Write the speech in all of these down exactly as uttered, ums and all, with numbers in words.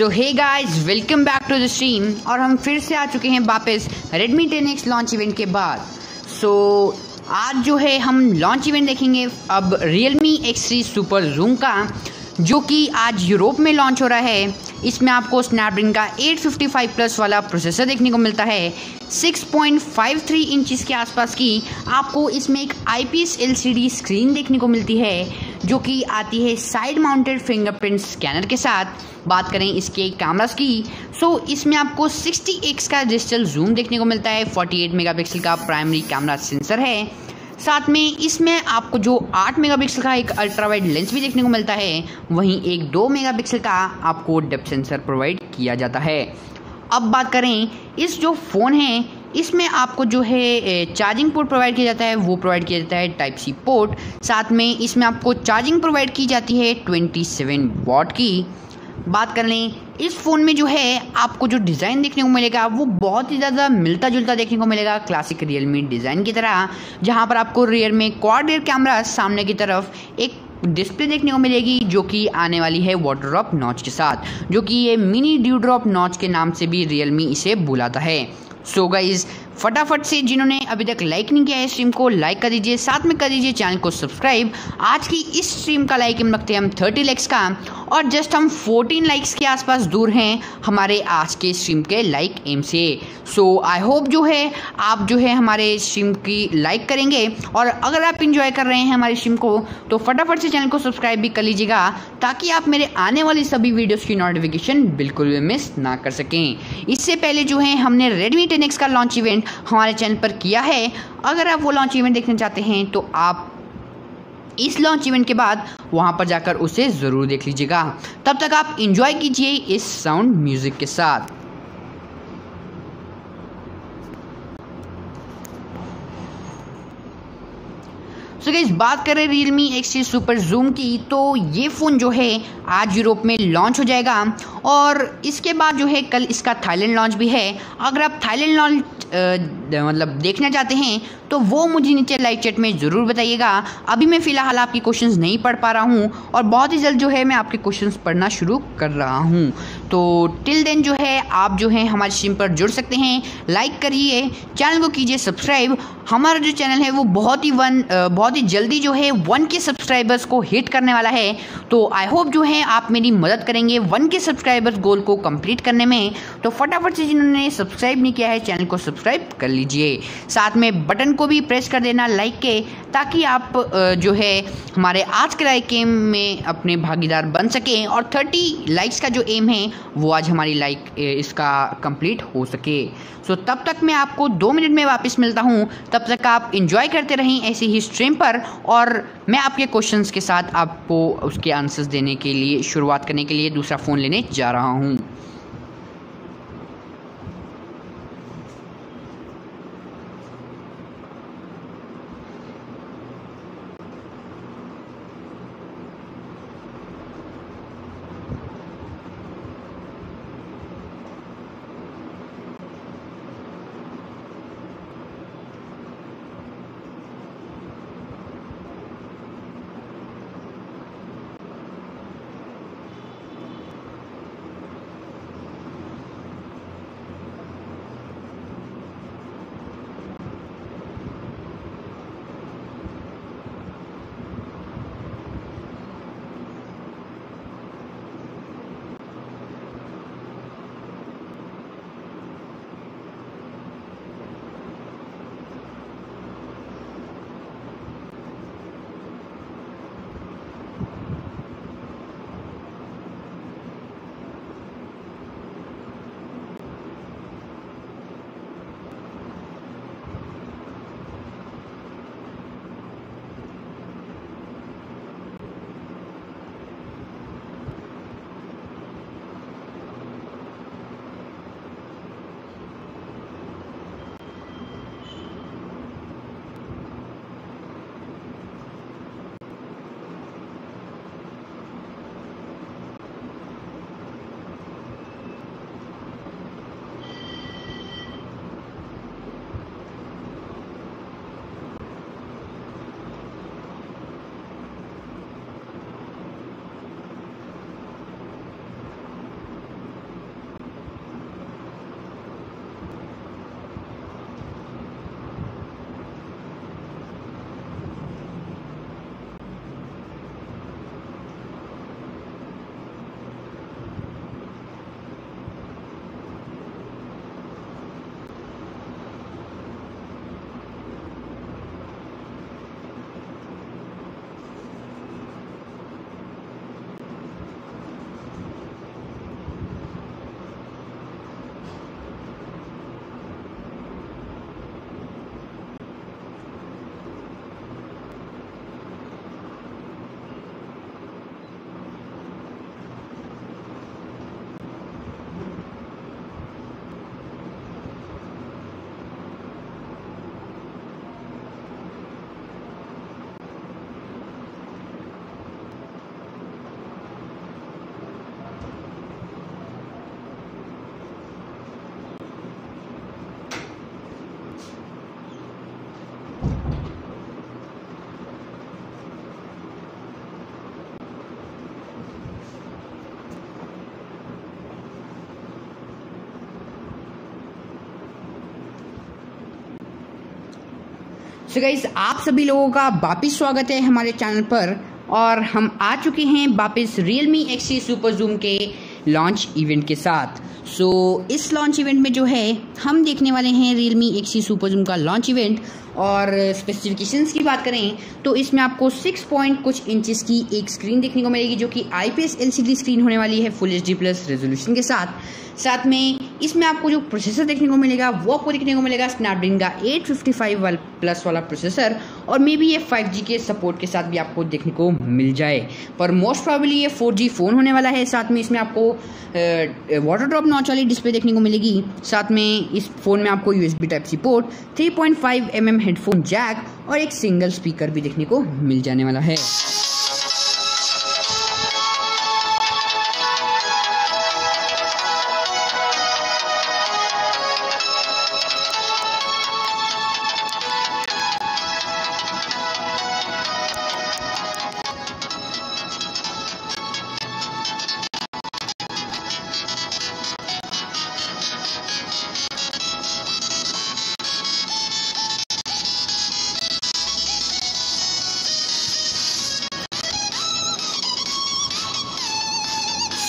So hey guys welcome back to the stream. और हम फिर से आ चुके हैं वापस Redmi ten X launch event के बाद। सो so, आज जो है हम लॉन्च इवेंट देखेंगे अब Realme एक्स थ्री SuperZoom का, जो कि आज यूरोप में लॉन्च हो रहा है। इसमें आपको स्नैपड्रैगन का एट फिफ्टी फाइव प्लस वाला प्रोसेसर देखने को मिलता है। Six point five three inches के आसपास की आपको इसमें एक I P S L C D screen देखने को मिलती है, जो कि आती है साइड माउंटेड फिंगरप्रिंट स्कैनर के साथ। बात करें इसके कैमरास की, सो इसमें आपको सिक्सटी एक्स का डिजिटल जूम देखने को मिलता है। फोर्टी एट मेगापिक्सल का प्राइमरी कैमरा सेंसर है। साथ में इसमें आपको जो एट मेगापिक्सल का एक अल्ट्रा वाइड लेंस भी देखने को मिलता है, वहीं एक टू मेगापिक्सल का आपको डेप्थ सेंसर प्रोवाइड किया जाता है। अब बात करें इस जो फ़ोन है, इसमें आपको जो है चार्जिंग पोर्ट प्रोवाइड किया जाता है, वो प्रोवाइड किया जाता है टाइप सी पोर्ट। साथ में इसमें आपको चार्जिंग प्रोवाइड की जाती है ट्वेंटी सेवन वॉट की। बात कर लें इस फ़ोन में जो है आपको जो डिज़ाइन देखने को मिलेगा वो बहुत ही ज़्यादा मिलता जुलता देखने को मिलेगा क्लासिक रियलमी डिज़ाइन की तरह, जहां पर आपको रियर में क्वाड रियर कैमरा, सामने की तरफ एक डिस्प्ले देखने को मिलेगी जो कि आने वाली है वाटर ड्रॉप नॉच के साथ, जो कि ये मिनी ड्यू ड्रॉप नॉच के नाम से भी रियलमी इसे बुलाता है। सो गाइज फटाफट से जिन्होंने अभी तक लाइक नहीं किया है स्ट्रीम को लाइक कर दीजिए, साथ में कर दीजिए चैनल को सब्सक्राइब। आज की इस स्ट्रीम का लाइक हम रखते हैं हम थर्टी लाइक्स का, और जस्ट हम फोर्टीन लाइक्स के आसपास दूर हैं हमारे आज के स्ट्रीम के लाइक एम से। सो आई होप जो है आप जो है हमारे स्ट्रीम की लाइक करेंगे, और अगर आप इंजॉय कर रहे हैं हमारे स्ट्रीम को तो फटाफट से चैनल को सब्सक्राइब भी कर लीजिएगा, ताकि आप मेरे आने वाली सभी वीडियोज़ की नोटिफिकेशन बिल्कुल भी मिस ना कर सकें। इससे पहले जो है हमने रेडमी टेन एक्स का लॉन्च इवेंट हमारे चैनल पर किया है, अगर आप वो लॉन्च इवेंट देखना चाहते हैं तो आप इस लॉन्च इवेंट के बाद वहां पर जाकर उसे ज़रूर देख लीजिएगा। तब तक आप एंजॉय कीजिए इस साउंड म्यूज़िक के साथ। सो गाइस बात करें Realme एक्स थ्री SuperZoom की, तो ये फ़ोन जो है आज यूरोप में लॉन्च हो जाएगा, और इसके बाद जो है कल इसका थाईलैंड लॉन्च भी है। अगर आप थाईलैंड लॉन्च मतलब देखना चाहते हैं तो वो मुझे नीचे लाइव चैट में ज़रूर बताइएगा। अभी मैं फ़िलहाल आपके क्वेश्चंस नहीं पढ़ पा रहा हूँ, और बहुत ही जल्द जो है मैं आपके क्वेश्चंस पढ़ना शुरू कर रहा हूँ। तो टिल देन जो है आप जो है हमारे स्ट्रीम पर जुड़ सकते हैं, लाइक करिए, चैनल को कीजिए सब्सक्राइब। हमारा जो चैनल है वो बहुत ही वन बहुत ही जल्दी जो है वन के सब्सक्राइबर्स को हिट करने वाला है, तो आई होप जो है आप मेरी मदद करेंगे वन के सब्सक्राइबर्स गोल को कंप्लीट करने में। तो फटाफट से जिन्होंने सब्सक्राइब नहीं किया है चैनल को सब्सक्राइब कर लीजिए, साथ में बटन को भी प्रेस कर देना लाइक के, ताकि आप जो है हमारे आज के लाइक एम में अपने भागीदार बन सकें, और थर्टी लाइक्स का जो एम है वो आज हमारी लाइक इसका कंप्लीट हो सके। सो तब तक मैं आपको दो मिनट में वापस मिलता हूँ, तब तक आप इंजॉय करते रहें ऐसी ही स्ट्रीम पर, और मैं आपके क्वेश्चंस के साथ आपको उसके आंसर्स देने के लिए शुरुआत करने के लिए दूसरा फ़ोन लेने जा रहा हूँ। सो गाइस आप सभी लोगों का वापस स्वागत है हमारे चैनल पर और हम आ चुके हैं वापस Realme X थ्री SuperZoom के लॉन्च इवेंट के साथ। सो so, इस लॉन्च इवेंट में जो है हम देखने वाले हैं Realme X थ्री SuperZoom का लॉन्च इवेंट और स्पेसिफिकेशंस की बात करें तो इसमें आपको सिक्स पॉइंट कुछ इंचेस की एक स्क्रीन देखने को मिलेगी जो कि I P S L C D screen होने वाली है full H D plus resolution के साथ। साथ में इसमें आपको जो प्रोसेसर देखने को मिलेगा वो आपको देखने को मिलेगा स्नैपड्रैगन का एट फिफ्टी फाइव वाला प्लस वाला प्रोसेसर और मे बी ये फाइव जी के सपोर्ट के साथ भी आपको देखने को मिल जाए, पर मोस्ट प्रॉबली ये फोर जी फ़ोन होने वाला है। साथ में इसमें आपको वाटर ड्रॉप नॉच वाली डिस्प्ले देखने को मिलेगी। साथ में इस फ़ोन में आपको U S B type C port, three point five M M headphone jack और एक सिंगल स्पीकर भी देखने को मिल जाने वाला है।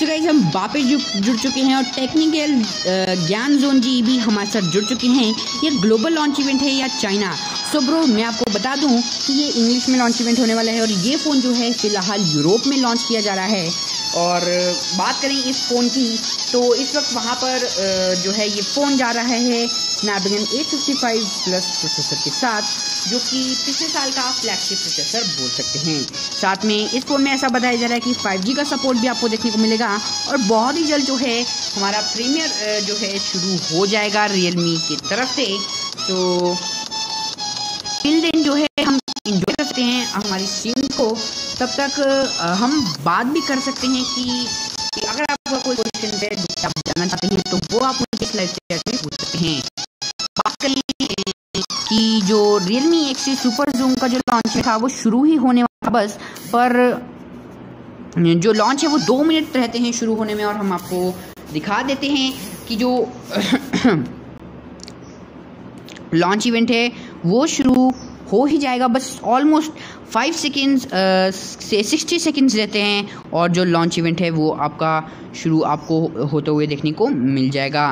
तो गाइस हम वापस जुड़ चुके हैं और टेक्निकल ज्ञान जोन जी भी हमारे साथ जुड़ चुके हैं। ये ग्लोबल लॉन्च इवेंट है या चाइना? सो ब्रो मैं आपको बता दूं कि ये इंग्लिश में लॉन्च इवेंट होने वाला है और ये फ़ोन जो है फिलहाल यूरोप में लॉन्च किया जा रहा है। और बात करें इस फ़ोन की तो इस वक्त वहाँ पर जो है ये फ़ोन जा रहा है Snapdragon eight fifty five plus processor के साथ, जो कि पिछले साल का फ्लैगशिप प्रोसेसर बोल सकते हैं। साथ में इस फ़ोन में ऐसा बताया जा रहा है कि फाइव जी का सपोर्ट भी आपको देखने को मिलेगा और बहुत ही जल्द जो है हमारा प्रीमियर जो है शुरू हो जाएगा Realme की तरफ से। तो टिल देन जो है हम इंजॉय कर सकते हैं हमारी सिम को, तब तक हम बात भी कर सकते हैं कि अगर आपका कोई क्वेश्चन है जिससे आप जानना चाहते हैं तो वो आप मुझे इस लाइव चैट में पूछ सकते हैं। बात कर लें कि जो Realme X थ्री SuperZoom का जो लॉन्च था वो शुरू ही होने वाला बस, पर जो लॉन्च है वो दो मिनट रहते हैं शुरू होने में और हम आपको दिखा देते हैं कि जो लॉन्च इवेंट है वो शुरू हो ही जाएगा। बस ऑलमोस्ट फाइव सेकेंड्स से सिक्सटी सेकेंड्स रहते हैं और जो लॉन्च इवेंट है वो आपका शुरू आपको होते हुए देखने को मिल जाएगा।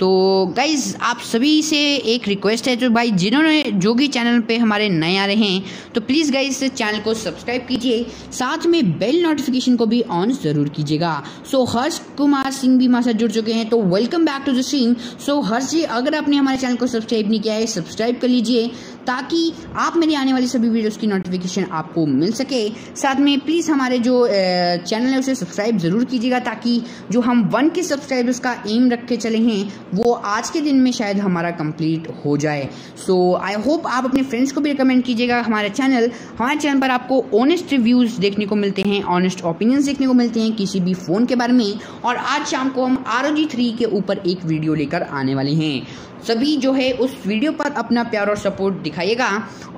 तो गाइज़ आप सभी से एक रिक्वेस्ट है, तो भाई जिन्होंने जो भी चैनल पे हमारे नए आ रहे हैं तो प्लीज़ गाइज चैनल को सब्सक्राइब कीजिए, साथ में बेल नोटिफिकेशन को भी ऑन ज़रूर कीजिएगा। सो हर्ष कुमार सिंह भी हमारे साथ जुड़ चुके हैं, तो welcome back to the stream. So Harsh ji अगर आपने हमारे चैनल को सब्सक्राइब नहीं किया है सब्सक्राइब कर लीजिए ताकि आप मेरी आने वाली सभी वीडियोस की नोटिफिकेशन आपको मिल सके। साथ में प्लीज़ हमारे जो चैनल है उसे सब्सक्राइब ज़रूर कीजिएगा ताकि जो हम वन के सब्सक्राइबर्स का एम रख के चले हैं वो आज के दिन में शायद हमारा कंप्लीट हो जाए। सो आई होप आप अपने फ्रेंड्स को भी रिकमेंड कीजिएगा हमारा चैनल। हमारे चैनल पर आपको ऑनेस्ट रिव्यूज़ देखने को मिलते हैं, ऑनेस्ट ओपिनियंस देखने को मिलते हैं किसी भी फ़ोन के बारे में। और आज शाम को हम आर ओ जी थ्री के ऊपर एक वीडियो लेकर आने वाले हैं, सभी जो है उस वीडियो पर अपना प्यार और सपोर्ट दिखाइएगा।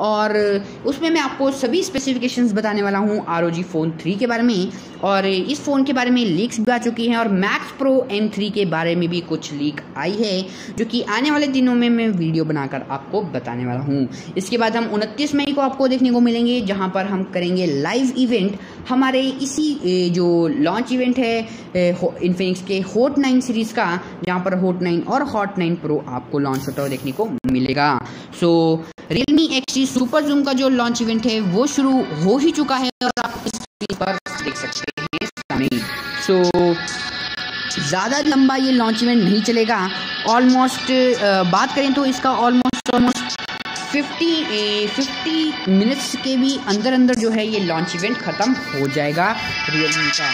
और उसमें मैं आपको सभी स्पेसिफिकेशंस बताने वाला हूं R O G phone three के बारे में और इस फ़ोन के बारे में लीक्स भी आ चुकी हैं और मैक्स प्रो एम थ्री के बारे में भी कुछ लीक आई है जो कि आने वाले दिनों में मैं वीडियो बनाकर आपको बताने वाला हूँ। इसके बाद हम उनतीस मई को आपको देखने को मिलेंगे जहाँ पर हम करेंगे लाइव इवेंट हमारे इसी जो लॉन्च इवेंट है इन्फिनिक्स के हॉट नाइन सीरीज़ का, जहाँ पर हॉट नाइन और हॉट नाइन प्रो आपको लॉन्च होता हुआ देखने को मिलेगा। So Realme X three SuperZoom का जो लॉन्च इवेंट है वो शुरू हो ही चुका है और आप इस स्क्रीन पर देख सकते हैं। सो ज़्यादा लंबा ये लॉन्च इवेंट नहीं चलेगा। ऑलमोस्ट बात करें तो इसका ऑलमोस्ट ऑलमोस्ट फिफ्टी मिनट्स के भी अंदर अंदर जो है ये लॉन्च इवेंट ख़त्म हो जाएगा Realme का।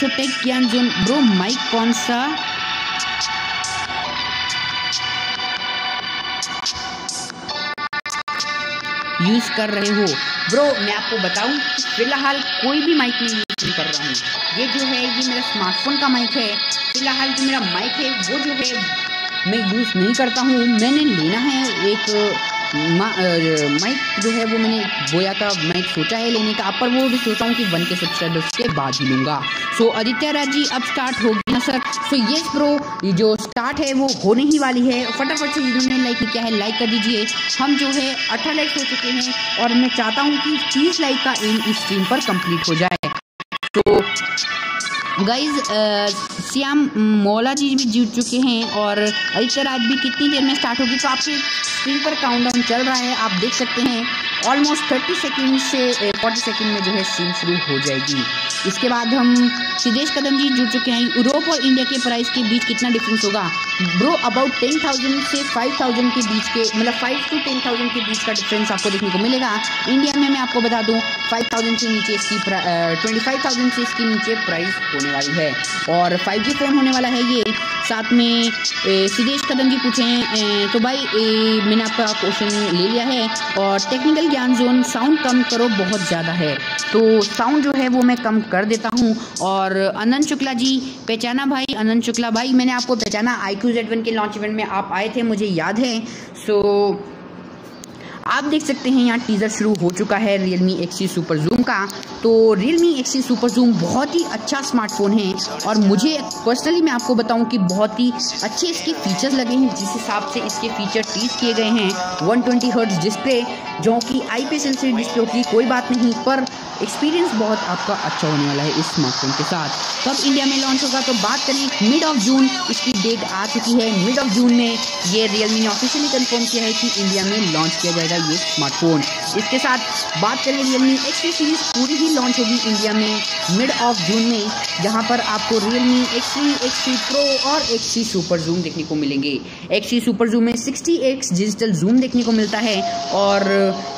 So tech Gyan zone bro mic कौन सा? यूज़ कर रहे हो ब्रो? मैं आपको बताऊं फिलहाल कोई भी माइक नहीं यूज़ नहीं कर रहा हूँ। ये जो है ये मेरा स्मार्टफोन का माइक है। फिलहाल जो मेरा माइक है वो जो है मैं यूज़ नहीं करता हूँ, मैंने लेना है एक माइक जो है वो मैंने बोया था, माइक सोचा है लेने का, पर वो भी सोचा हूँ कि वन के सब्सक्राइबर्स के बाद ही लूँगा। सो आदित्य राज जी अब स्टार्ट होगी ना सर? सो येस प्रो जो स्टार्ट है वो होने ही वाली है। फटाफट से जिन्होंने लाइक किया है लाइक कर दीजिए। हम जो है अठारह लाइक हो चुके हैं और मैं चाहता हूँ कि तीस लाइक का एम इस स्ट्रीम पर कंप्लीट हो जाए। तो गाइज श्याम मौला जी भी जीत चुके हैं और आदित्य राज भी कितनी देर में स्टार्ट होगी, तो आपके स्क्रीन पर काउंटडाउन चल रहा है, आप देख सकते हैं। ऑलमोस्ट तीस सेकंड से चालीस सेकंड में जो है स्ट्रीम शुरू हो जाएगी। इसके बाद हम सिद्धेश कदम जी जुड़ चुके हैं। यूरोप और इंडिया के प्राइस के बीच कितना डिफरेंस होगा ब्रो? अबाउट टेन थाउजेंड से फाइव थाउजेंड के बीच के, मतलब फाइव टू टेन थाउजेंड के बीच का डिफरेंस आपको देखने को मिलेगा। इंडिया में मैं आपको बता दूँ फाइव थाउजेंड से नीचे इसकी ट्वेंटी फाइव थाउजेंड से इसके नीचे प्राइस होने वाली है और फाइव जी फ़ोन होने वाला है ये। साथ में सिद्धेश कदम जी पूछे हैं तो भाई ए, मैंने आपका क्वेश्चन ले लिया है। और टेक्निकल ज्ञान जोन साउंड कम करो, बहुत ज़्यादा है, तो साउंड जो है वो मैं कम कर देता हूँ। और अनंत शुक्ला जी पहचाना भाई, अनंत शुक्ला भाई मैंने आपको पहचाना, iQOO Z वन के लॉन्च इवेंट में आप आए थे, मुझे याद है। सो आप देख सकते हैं यहाँ टीज़र शुरू हो चुका है Realme X थ्री SuperZoom का। तो Realme X थ्री SuperZoom बहुत ही अच्छा स्मार्टफोन है और मुझे पर्सनली मैं आपको बताऊं कि बहुत ही अच्छे इसके फीचर्स लगे हैं। जिस हिसाब से इसके फीचर टीज किए गए हैं, वन ट्वेंटी हर्ट्ज डिस्प्ले जो कि I P S L C D display की कोई बात नहीं, पर एक्सपीरियंस बहुत आपका अच्छा होने वाला है इस स्मार्टफोन के साथ। कब इंडिया में लॉन्च होगा? तो बात करें मिड ऑफ जून, इसकी डेट आ चुकी है। मिड ऑफ जून में ये Realme ने ऑफिशियली कंफर्म किया है कि इंडिया में लॉन्च किया जाएगा ये स्मार्टफोन। इसके साथ बात करें Realme X थ्री सीरीज पूरी ही लॉन्च होगी इंडिया में मिड ऑफ जून में, जहां पर आपको Realme X three, X three Pro और X थ्री SuperZoom देखने को मिलेंगे। X थ्री SuperZoom में सिक्सटी एक्स डिजिटल जूम देखने को मिलता है और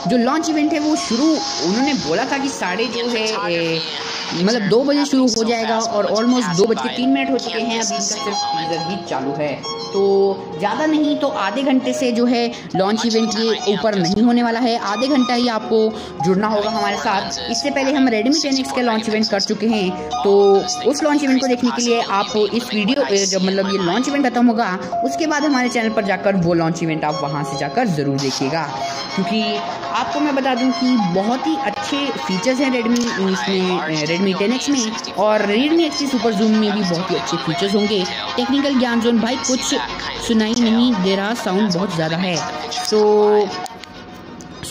जो लॉन्च इवेंट है वो शुरू उन्होंने बोला था कि साढ़े जो है मतलब दो बजे शुरू हो जाएगा और ऑलमोस्ट दो बज के तीन मिनट हो चुके हैं, अभी इनका सिर्फ टीजर ही चालू है। तो ज़्यादा नहीं तो आधे घंटे से जो है लॉन्च इवेंट ये ऊपर नहीं होने वाला है, आधे घंटा ही आपको जुड़ना होगा हमारे साथ। इससे पहले हम Redmi टेन एक्स का लॉन्च इवेंट कर चुके हैं, तो उस लॉन्च इवेंट को देखने के लिए आप इस वीडियो जब मतलब ये लॉन्च इवेंट खत्म होगा उसके बाद हमारे चैनल पर जाकर वो लॉन्च इवेंट आप वहाँ से जाकर ज़रूर देखिएगा, क्योंकि आपको मैं बता दूं कि बहुत ही अच्छे फीचर्स हैं Redmi इसमें Redmi टेन एक्स में और Realme X थ्री SuperZoom में भी बहुत ही अच्छे फीचर्स होंगे। टेक्निकल ज्ञान जोन भाई कुछ सुनाई नहीं दे रहा, साउंड बहुत ज़्यादा है। तो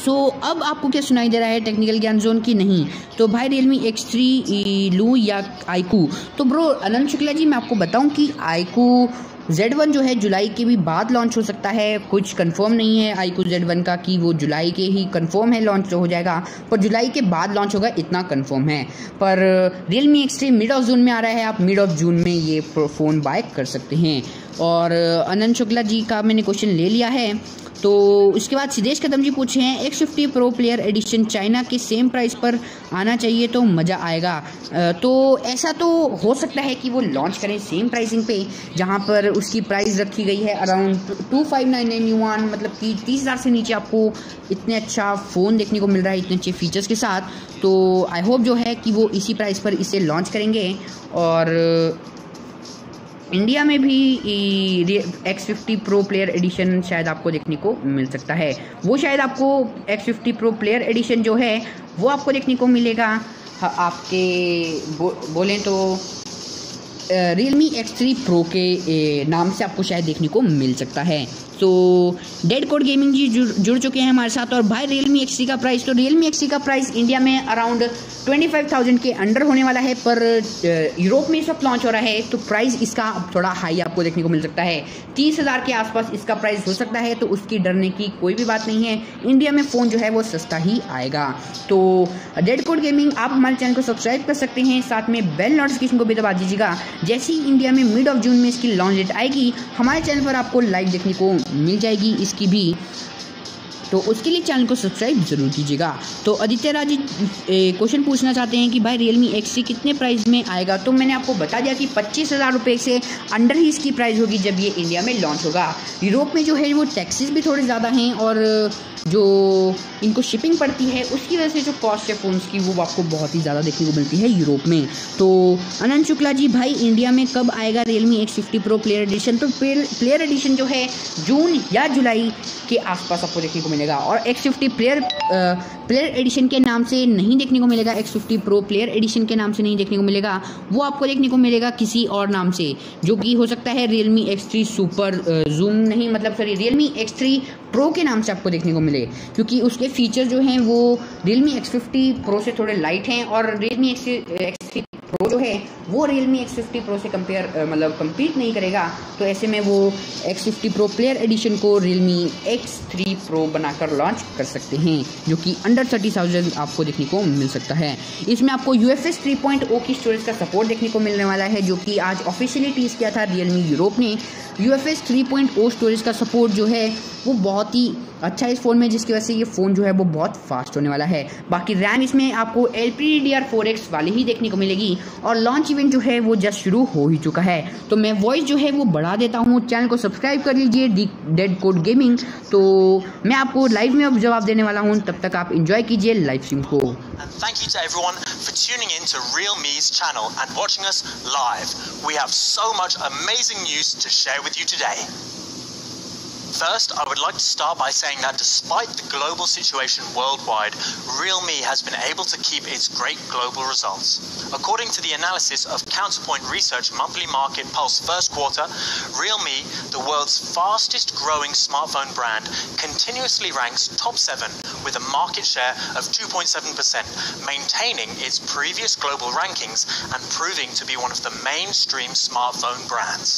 सो so, अब आपको क्या सुनाई दे रहा है टेक्निकल ज्ञान जोन की? नहीं तो भाई Realme X थ्री लूँ या iQOO? तो ब्रो अनंत शुक्ला जी मैं आपको बताऊं कि iQOO Z वन जो है जुलाई के भी बाद लॉन्च हो सकता है, कुछ कंफर्म नहीं है iQOO Z वन का कि वो जुलाई के ही कंफर्म है लॉन्च हो जाएगा, पर जुलाई के बाद लॉन्च होगा इतना कंफर्म है। पर Realme X three mid of June में आ रहा है, आप मिड ऑफ जून में ये फ़ोन बाय कर सकते हैं। और अनंत शुक्ला जी का मैंने क्वेश्चन ले लिया है। तो उसके बाद सिद्धेश कदम जी पूछे हैं X fifty pro player edition China के सेम प्राइस पर आना चाहिए तो मज़ा आएगा। तो ऐसा तो हो सकता है कि वो लॉन्च करें सेम प्राइसिंग पे, जहां पर उसकी प्राइस रखी गई है around two five nine nine, मतलब कि तीस हज़ार से नीचे आपको इतने अच्छा फ़ोन देखने को मिल रहा है इतने अच्छे फीचर्स के साथ। तो आई होप जो है कि वो इसी प्राइस पर इसे लॉन्च करेंगे। और इंडिया में भी X fifty pro player edition शायद आपको देखने को मिल सकता है, वो शायद आपको X fifty pro player edition जो है वो आपको देखने को मिलेगा आपके बो, बोलें तो Realme X थ्री Pro के नाम से आपको शायद देखने को मिल सकता है। तो डेड कोड गेमिंग जी जुड़ जुड़ चुके हैं हमारे साथ। और भाई Realme X थ्री का प्राइस, तो Realme X थ्री का प्राइस इंडिया में अराउंड ट्वेंटी फाइव थाउजेंड के अंडर होने वाला है, पर यूरोप में इस वक्त लॉन्च हो रहा है तो प्राइस इसका थोड़ा हाई आपको देखने को मिल सकता है, तीस हज़ार के आसपास इसका प्राइस हो सकता है। तो उसकी डरने की कोई भी बात नहीं है, इंडिया में फ़ोन जो है वो सस्ता ही आएगा। तो डेड कोड गेमिंग आप हमारे चैनल को सब्सक्राइब कर सकते हैं, साथ में बेल नोटिफिकेशन को भी दबा दीजिएगा। जैसे ही इंडिया में मिड ऑफ जून में इसकी लॉन्च डेट आएगी हमारे चैनल पर आपको लाइव देखने को मिल जाएगी इसकी भी, तो उसके लिए चैनल को सब्सक्राइब जरूर कीजिएगा। तो आदित्य राज जी क्वेश्चन पूछना चाहते हैं कि भाई Realme X थ्री कितने प्राइस में आएगा? तो मैंने आपको बता दिया कि पच्चीस हज़ार रुपये से अंडर ही इसकी प्राइस होगी जब ये इंडिया में लॉन्च होगा। यूरोप में जो है वो टैक्सेस भी थोड़े ज़्यादा हैं और जो इनको शिपिंग पड़ती है उसकी वजह से जो कॉस्ट है फ़ोन्स की वो आपको बहुत ही ज़्यादा देखने को मिलती है यूरोप में। तो अनंत शुक्ला जी भाई इंडिया में कब आएगा Realme X fifty pro player edition? तो प्लेयर एडिशन जो है जून या जुलाई के आसपास आपको देखने को मिलेगा और X fifty player player edition के नाम से नहीं देखने को मिलेगा, X fifty pro player edition के नाम से नहीं देखने को मिलेगा, वो आपको देखने को मिलेगा किसी और नाम से जो कि हो सकता है Realme X three super zoom नहीं मतलब sorry Realme X three pro के नाम से आपको देखने को मिले क्योंकि उसके फीचर जो हैं वो रियलमी एक्स फिफ्टी प्रो से थोड़े लाइट हैं और Realme X X three pro जो है वो रियलमी एक्स फिफ्टी प्रो से कंपेयर मतलब कंप्लीट नहीं करेगा। तो ऐसे में वो X fifty pro player edition को रियलमी एक्स थ्री प्रो बनाकर लॉन्च कर सकते हैं जो कि अंडर थर्टी थाउजेंड आपको देखने को मिल सकता है। इसमें आपको U F S three point O की स्टोरेज का सपोर्ट देखने को मिलने वाला है जो कि आज ऑफिशियली टीज किया था रियलमी यूरोप ने। U F S three point O storage का सपोर्ट जो है वो बहुत ही अच्छा इस फ़ोन में, जिसकी वजह से ये फ़ोन जो है वो बहुत फास्ट होने वाला है। बाकी रैम इसमें आपको L P D R four X वाली ही देखने को मिलेगी और लॉन्च इवेंट जो है वो जस्ट शुरू हो ही चुका है। तो मैं वॉइस जो है वो बढ़ा देता हूँ, चैनल को सब्सक्राइब कर लीजिए डेड कोड गेमिंग। तो मैं आपको लाइव में अब जवाब देने वाला हूँ, तब तक आप इंजॉय कीजिए लाइव स्ट्रीम को। Thank you to everyone for tuning in to Realme's channel and watching us live. We have so much amazing news to share with you today. First, I would like to start by saying that despite the global situation worldwide, Realme has been able to keep its great global results. According to the analysis of Counterpoint Research Monthly Market Pulse First Quarter, Realme, the world's fastest growing smartphone brand, continuously ranks top seven with a market share of two point seven percent, maintaining its previous global rankings and proving to be one of the mainstream smartphone brands.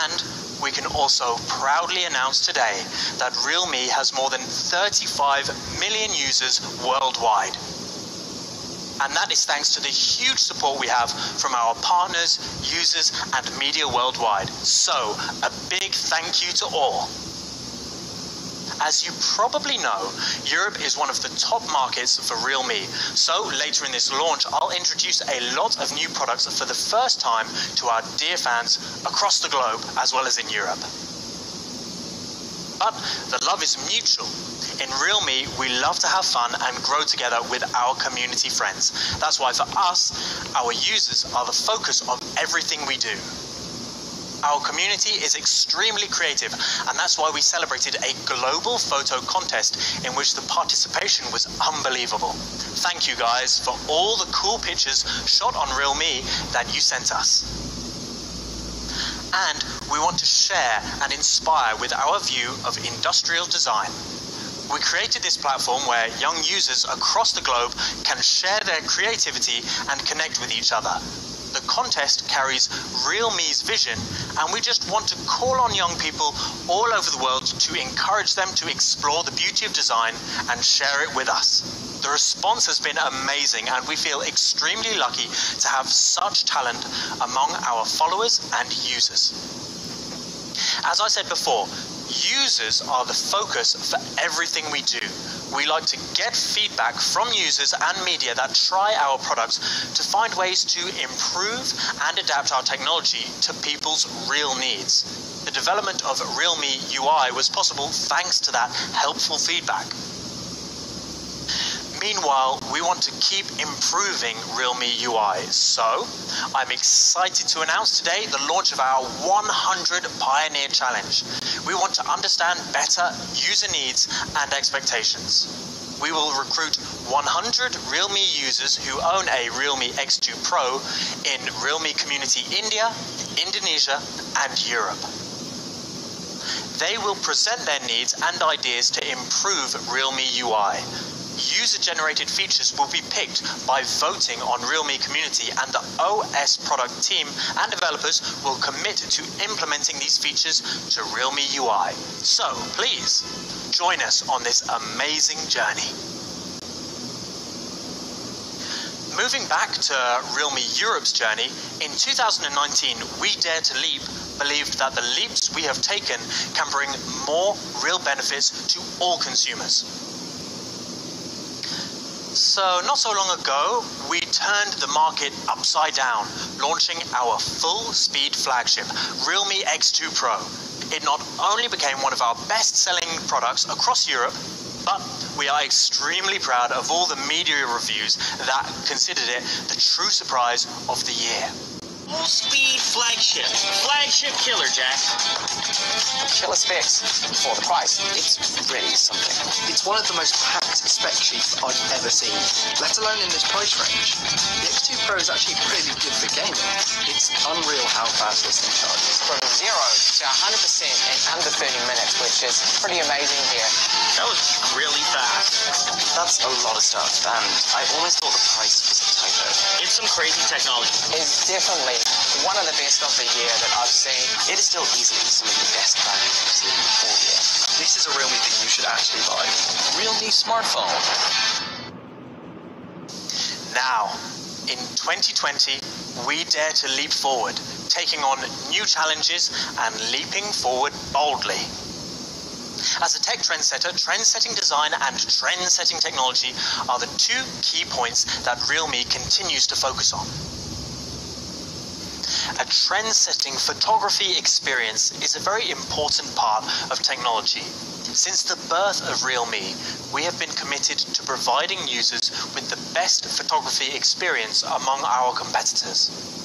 And we can also proudly announce today that Realme has more than thirty-five million users worldwide. And that is thanks to the huge support we have from our partners, users, and media worldwide. So, a big thank you to all. As you probably know, Europe is one of the top markets for Realme. So later in this launch, I'll introduce a lot of new products for the first time to our dear fans across the globe as well as in Europe. But the love is mutual. In Realme, we love to have fun and grow together with our community friends. That's why for us, our users are the focus of everything we do. Our community is extremely creative, and that's why we celebrated a global photo contest in which the participation was unbelievable. Thank you guys for all the cool pictures shot on Realme that you sent us. And we want to share and inspire with our view of industrial design. We created this platform where young users across the globe can share their creativity and connect with each other. The contest carries Realme's vision, and we just want to call on young people all over the world to encourage them to explore the beauty of design and share it with us. The response has been amazing, and we feel extremely lucky to have such talent among our followers and users. As I said before, users are the focus for everything we do. We like to get feedback from users and media that try our products to find ways to improve and adapt our technology to people's real needs. The development of Realme U I was possible thanks to that helpful feedback. Meanwhile, we want to keep improving Realme U I, so I'm excited to announce today the launch of our one hundred Pioneer Challenge. We want to understand better user needs and expectations. We will recruit one hundred Realme users who own a Realme X two Pro in Realme Community India, Indonesia, and Europe. They will present their needs and ideas to improve Realme U I. User-generated features will be picked by voting on Realme community, and the O S product team and developers will commit to implementing these features to Realme U I. So please join us on this amazing journey. Moving back to Realme Europe's journey, in two thousand nineteen, We Dare to Leap believed that the leaps we have taken can bring more real benefits to all consumers. So not so long ago, we turned the market upside down, launching our full-speed flagship, Realme X two Pro. It not only became one of our best-selling products across Europe, but we are extremely proud of all the media reviews that considered it the true surprise of the year. Full-speed flagship. Flagship killer, Jack. Killer specs for the price. It's really something. It's one of the most packed spec sheets I've ever seen, let alone in this price range. The X two Pro is actually really good for gaming. It's unreal how fast this thing charges. From zero to one hundred percent in under thirty minutes, which is pretty amazing here. That was really fast. That's a lot of stuff, and I always thought the price was a typo. It's some crazy technology. It's definitely one of the best of the year that I've seen. It is still easily some of the best value I've seen all year. This is a Realme that you should actually buy. Realme smartphone. Now, in twenty twenty, we dare to leap forward, taking on new challenges and leaping forward boldly. As a tech trendsetter, trendsetting design and trendsetting technology are the two key points that Realme continues to focus on. A trend-setting photography experience is a very important part of technology. Since the birth of Realme, we have been committed to providing users with the best photography experience among our competitors.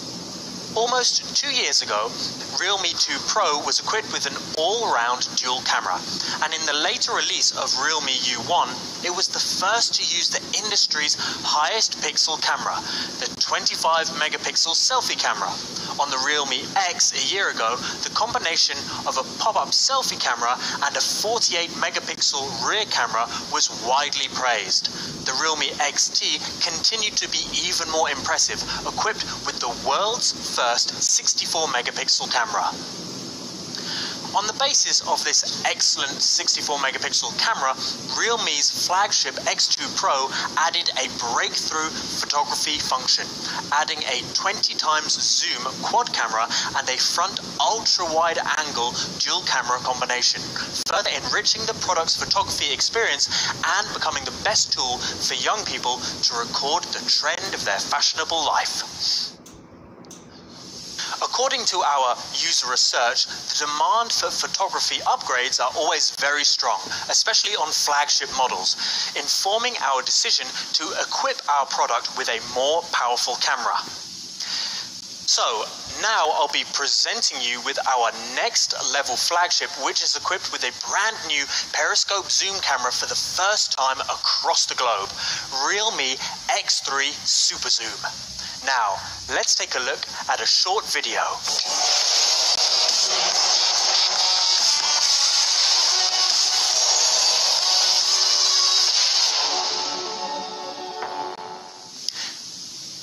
Almost two years ago, Realme two Pro was equipped with an all-round dual camera, and in the later release of Realme U one, it was the first to use the industry's highest pixel camera, the twenty-five megapixel selfie camera. On the Realme X a year ago, the combination of a pop-up selfie camera and a forty-eight megapixel rear camera was widely praised. The Realme X T continued to be even more impressive, equipped with the world's first sixty-four megapixel camera. On the basis of this excellent sixty-four megapixel camera, Realme's flagship X two Pro added a breakthrough photography function, adding a twenty times zoom quad camera and a front ultra-wide angle dual camera combination, further enriching the product's photography experience and becoming the best tool for young people to record the trend of their fashionable life. According to our user research, the demand for photography upgrades are always very strong, especially on flagship models, informing our decision to equip our product with a more powerful camera. So, now I'll be presenting you with our next level flagship, which is equipped with a brand new periscope zoom camera for the first time across the globe, Realme X three SuperZoom. Now, let's take a look at a short video.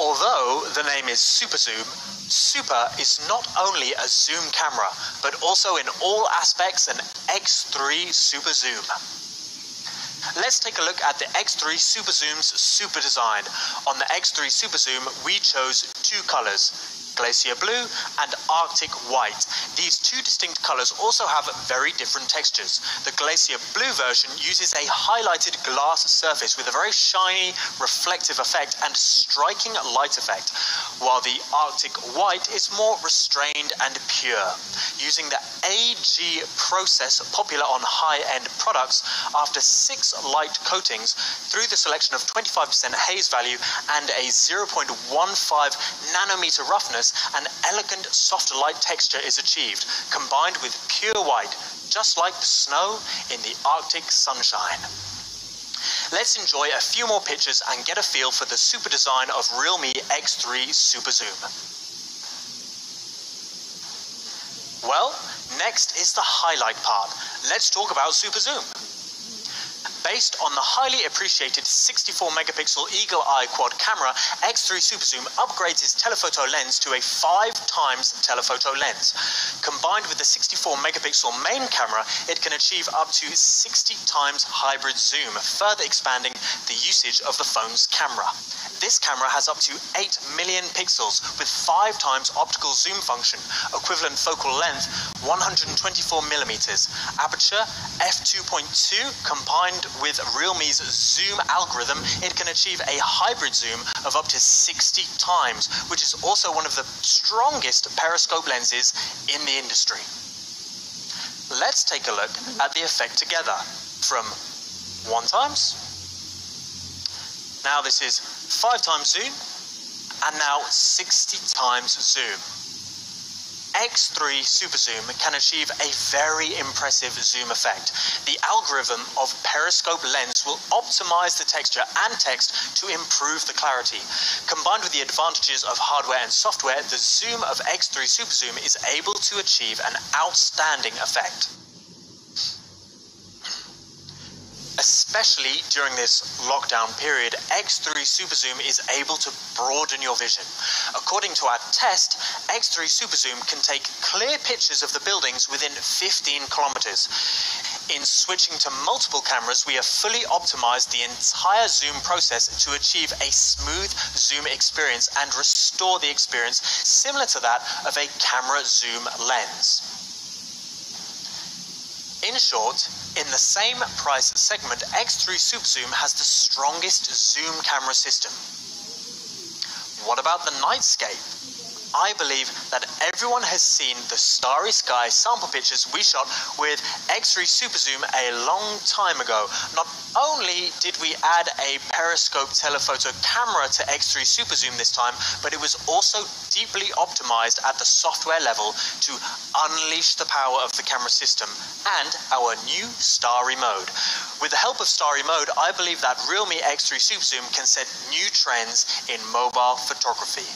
Although the name is SuperZoom, Super is not only a zoom camera, but also in all aspects an X three SuperZoom. Let's take a look at the X three SuperZoom's super design. On the X three SuperZoom, we chose two colors, Glacier Blue and Arctic White. These two distinct colors also have very different textures. The Glacier Blue version uses a highlighted glass surface with a very shiny, reflective effect and striking light effect, while the Arctic White is more restrained and pure, using the A G process popular on high-end products after six light coatings through the selection of twenty-five percent haze value and a zero point one five nanometer roughness. An elegant soft light texture is achieved, combined with pure white, just like the snow in the Arctic sunshine. Let's enjoy a few more pictures and get a feel for the super design of Realme X three SuperZoom. Well, next is the highlight part. Let's talk about SuperZoom. Based on the highly appreciated sixty-four megapixel Eagle Eye quad camera, X three SuperZoom upgrades its telephoto lens to a five times telephoto lens. Combined with the sixty-four megapixel main camera, it can achieve up to sixty times hybrid zoom, further expanding the usage of the phone's camera. This camera has up to eight million pixels with five times optical zoom function, equivalent focal length one hundred twenty-four millimeters, aperture f two point two combined with Realme's zoom algorithm, it can achieve a hybrid zoom of up to sixty times, which is also one of the strongest periscope lenses in the industry. Let's take a look at the effect together from one times. Now this is five times zoom, and now sixty times zoom. X three SuperZoom can achieve a very impressive zoom effect. The algorithm of periscope lens will optimize the texture and text to improve the clarity. Combined with the advantages of hardware and software, the zoom of X three SuperZoom is able to achieve an outstanding effect. Especially during this lockdown period, X three SuperZoom is able to broaden your vision. According to our test, X three SuperZoom can take clear pictures of the buildings within fifteen kilometers. In switching to multiple cameras, we have fully optimized the entire zoom process to achieve a smooth zoom experience and restore the experience similar to that of a camera zoom lens. In short, in the same price segment, X three SuperZoom has the strongest zoom camera system. What about the nightscape? I believe that everyone has seen the starry sky sample pictures we shot with X three SuperZoom a long time ago. Not only did we add a periscope telephoto camera to X three SuperZoom this time, but it was also deeply optimized at the software level to unleash the power of the camera system and our new starry mode. With the help of starry mode, I believe that Realme X three SuperZoom can set new trends in mobile photography.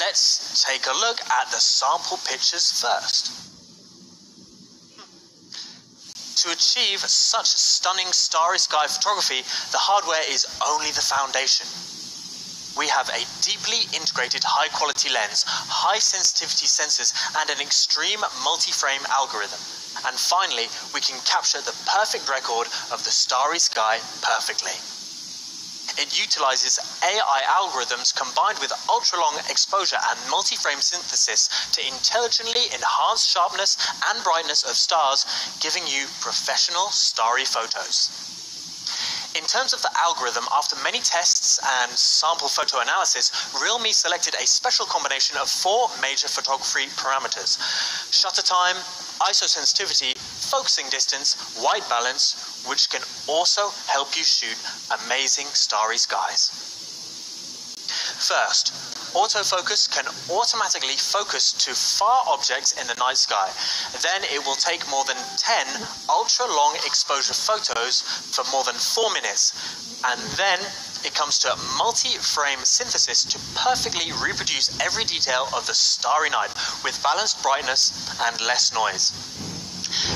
Let's take a look at the sample pictures first. To achieve such stunning starry sky photography, the hardware is only the foundation. We have a deeply integrated high-quality lens, high-sensitivity sensors, and an extreme multi-frame algorithm. And finally, we can capture the perfect record of the starry sky perfectly. It utilizes A I algorithms combined with ultra-long exposure and multi-frame synthesis to intelligently enhance sharpness and brightness of stars, giving you professional starry photos. In terms of the algorithm, after many tests and sample photo analysis, Realme selected a special combination of four major photography parameters: shutter time, I S O sensitivity, focusing distance, white balance, which can also help you shoot amazing starry skies. First, autofocus can automatically focus to far objects in the night sky. Then it will take more than ten ultra-long exposure photos for more than four minutes. And then it comes to multi-frame synthesis to perfectly reproduce every detail of the starry night with balanced brightness and less noise.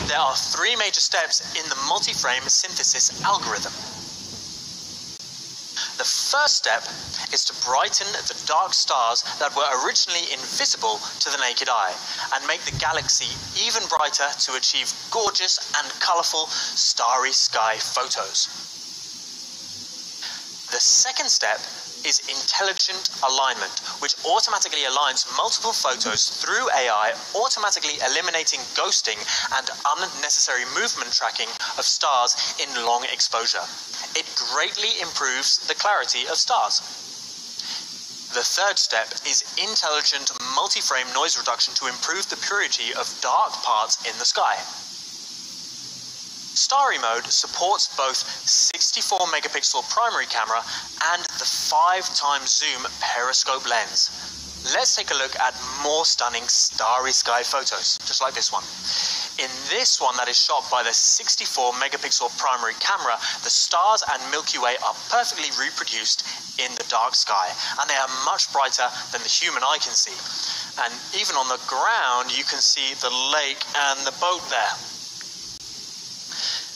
There are three major steps in the multi-frame synthesis algorithm. The first step is to brighten the dark stars that were originally invisible to the naked eye and make the galaxy even brighter to achieve gorgeous and colorful starry sky photos. The second step is intelligent alignment, which automatically aligns multiple photos through A I, automatically eliminating ghosting and unnecessary movement tracking of stars in long exposure. It greatly improves the clarity of stars. The third step is intelligent multi-frame noise reduction to improve the purity of dark parts in the sky. Starry mode supports both sixty-four megapixel primary camera and the five times zoom periscope lens. Let's take a look at more stunning starry sky photos, just like this one. In this one that is shot by the sixty-four megapixel primary camera, the stars and Milky Way are perfectly reproduced in the dark sky, and they are much brighter than the human eye can see. And even on the ground, you can see the lake and the boat there.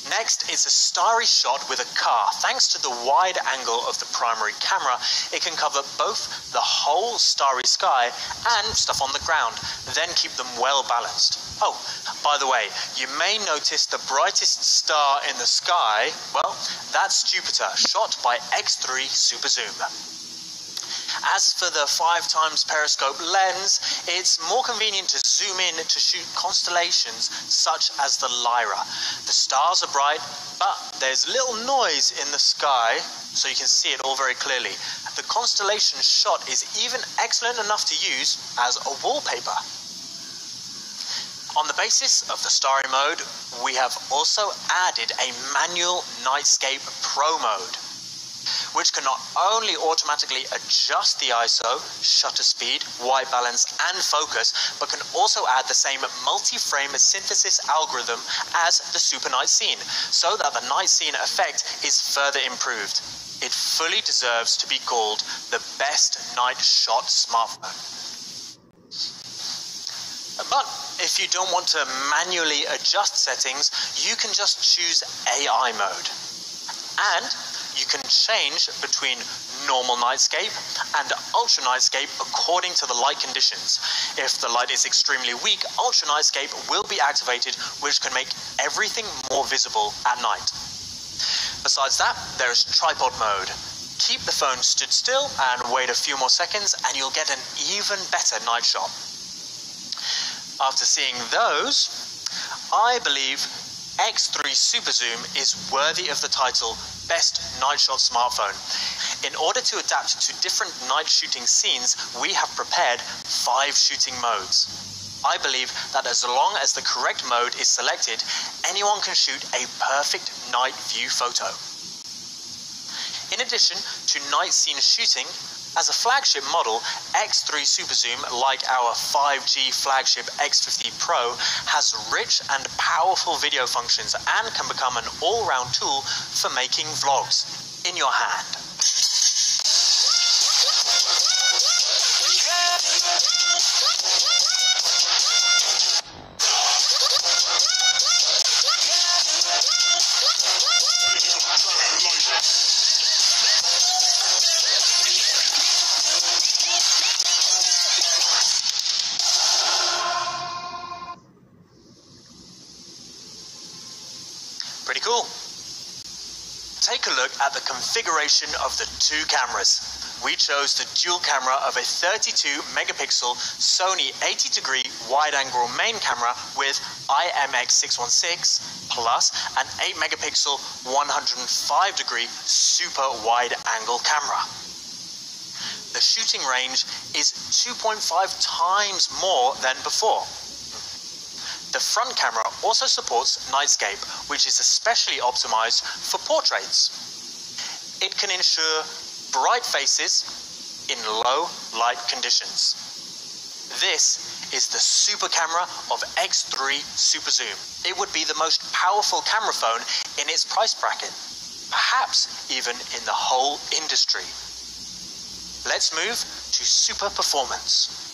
Next is a starry shot with a car. Thanks to the wide angle of the primary camera, it can cover both the whole starry sky and stuff on the ground, then keep them well balanced. Oh, by the way, you may notice the brightest star in the sky. Well, that's Jupiter, shot by X three SuperZoom. As for the five times periscope lens, it's more convenient to zoom in to shoot constellations such as the Lyra. The stars are bright, but there's little noise in the sky, so you can see it all very clearly. The constellation shot is even excellent enough to use as a wallpaper. On the basis of the starry mode, we have also added a manual Nightscape Pro mode, which can not only automatically adjust the I S O, shutter speed, white balance and focus, but can also add the same multi-frame synthesis algorithm as the Super Night Scene, so that the night scene effect is further improved. It fully deserves to be called the best night shot smartphone. But if you don't want to manually adjust settings, you can just choose A I mode. And you can change between normal nightscape and ultra nightscape according to the light conditions. If the light is extremely weak, ultra nightscape will be activated, which can make everything more visible at night. Besides that, there is tripod mode. Keep the phone stood still and wait a few more seconds and you'll get an even better night shot. After seeing those, I believe X three SuperZoom is worthy of the title Best Night Shot Smartphone. In order to adapt to different night shooting scenes, we have prepared five shooting modes. I believe that as long as the correct mode is selected, anyone can shoot a perfect night view photo. In addition to night scene shooting, as a flagship model, X three SuperZoom, like our five G flagship X fifty Pro, has rich and powerful video functions and can become an all-round tool for making vlogs in your hand. Pretty cool. Take a look at the configuration of the two cameras. We chose the dual camera of a thirty-two megapixel Sony eighty degree wide-angle main camera with I M X six one six plus an eight megapixel one hundred five degree super wide-angle camera. The shooting range is two point five times more than before. The front camera also supports Nightscape, which is especially optimized for portraits. It can ensure bright faces in low light conditions. This is the super camera of X three SuperZoom. It would be the most powerful camera phone in its price bracket, perhaps even in the whole industry. Let's move to super performance.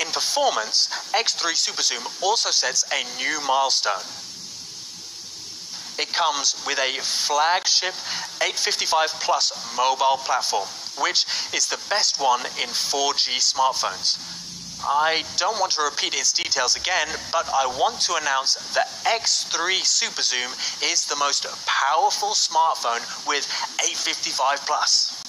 In performance, X three SuperZoom also sets a new milestone. It comes with a flagship eight fifty-five plus mobile platform, which is the best one in four G smartphones. I don't want to repeat its details again, but I want to announce that X three SuperZoom is the most powerful smartphone with eight fifty-five plus.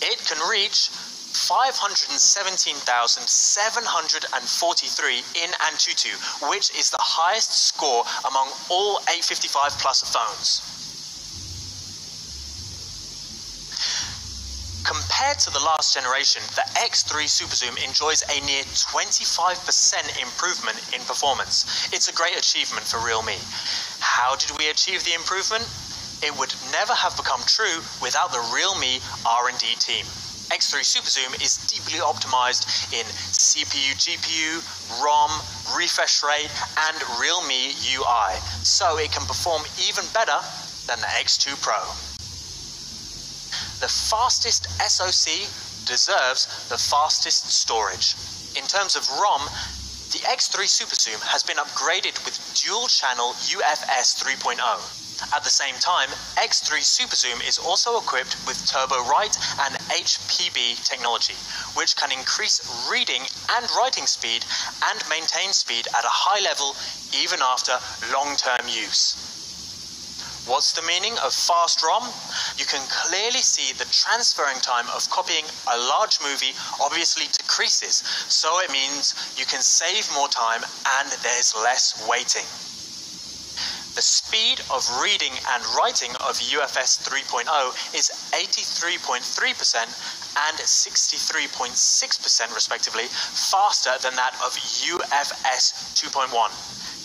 It can reach five hundred seventeen thousand seven hundred forty-three in AnTuTu, which is the highest score among all eight fifty-five plus phones. Compared to the last generation, the X three SuperZoom enjoys a near twenty-five percent improvement in performance. It's a great achievement for Realme. How did we achieve the improvement? It would never have become true without the Realme R and D team. X three SuperZoom is deeply optimized in C P U, G P U, ROM, refresh rate, and Realme U I, so it can perform even better than the X two Pro. The fastest S O C deserves the fastest storage. In terms of ROM, the X three SuperZoom has been upgraded with dual-channel U F S three point oh. At the same time, X three SuperZoom is also equipped with TurboWrite and H P B technology, which can increase reading and writing speed and maintain speed at a high level even after long-term use. What's the meaning of fast ROM? You can clearly see the transferring time of copying a large movie obviously decreases, so it means you can save more time and there's less waiting. The speed of reading and writing of U F S three point oh is eighty-three point three percent and sixty-three point six percent respectively, faster than that of U F S two point one.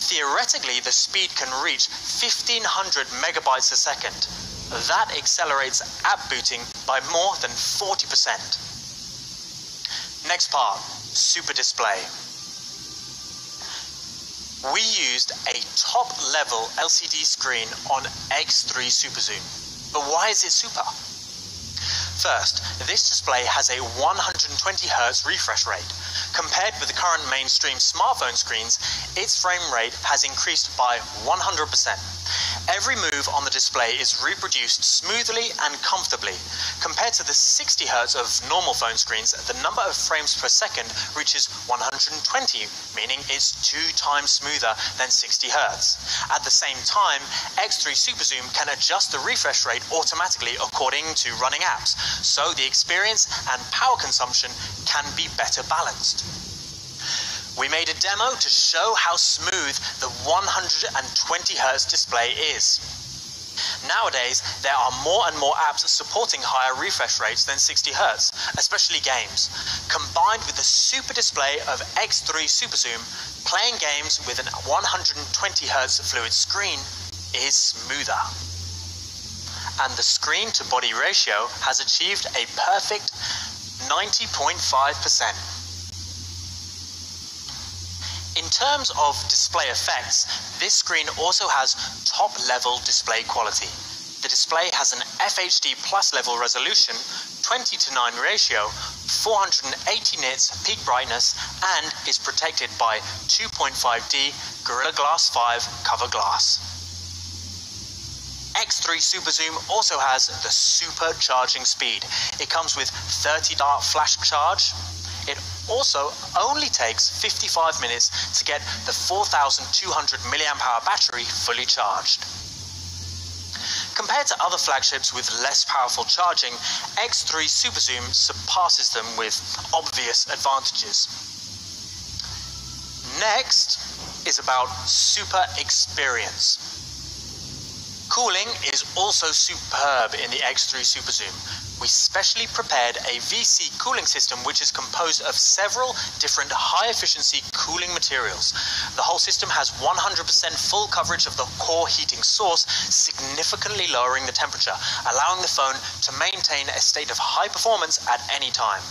Theoretically, the speed can reach fifteen hundred megabytes a second. That accelerates app booting by more than forty percent. Next part, Super Display. We used a top-level L C D screen on X three SuperZoom. But why is it super? First, this display has a one hundred twenty hertz refresh rate. Compared with the current mainstream smartphone screens, its frame rate has increased by one hundred percent. Every move on the display is reproduced smoothly and comfortably. Compared to the sixty hertz of normal phone screens, the number of frames per second reaches one hundred twenty, meaning it's two times smoother than sixty hertz. At the same time, X three SuperZoom can adjust the refresh rate automatically according to running apps, so the experience and power consumption can be better balanced. We made a demo to show how smooth the one hundred twenty hertz display is. Nowadays, there are more and more apps supporting higher refresh rates than sixty hertz, especially games. Combined with the super display of X three SuperZoom, playing games with a one hundred twenty hertz fluid screen is smoother. And the screen to body ratio has achieved a perfect ninety point five percent. In terms of display effects, this screen also has top-level display quality. The display has an F H D plus level resolution, twenty to nine ratio, four hundred eighty nits peak brightness, and is protected by two point five D Gorilla Glass five cover glass. X three SuperZoom also has the super charging speed. It comes with thirty dart flash charge. It also only takes fifty-five minutes to get the four thousand two hundred milliamp hour battery fully charged. Compared to other flagships with less powerful charging, X three SuperZoom surpasses them with obvious advantages. Next is about super experience. Cooling is also superb in the X three SuperZoom. We specially prepared a V C cooling system which is composed of several different high-efficiency cooling materials. The whole system has one hundred percent full coverage of the core heating source, significantly lowering the temperature, allowing the phone to maintain a state of high performance at any time.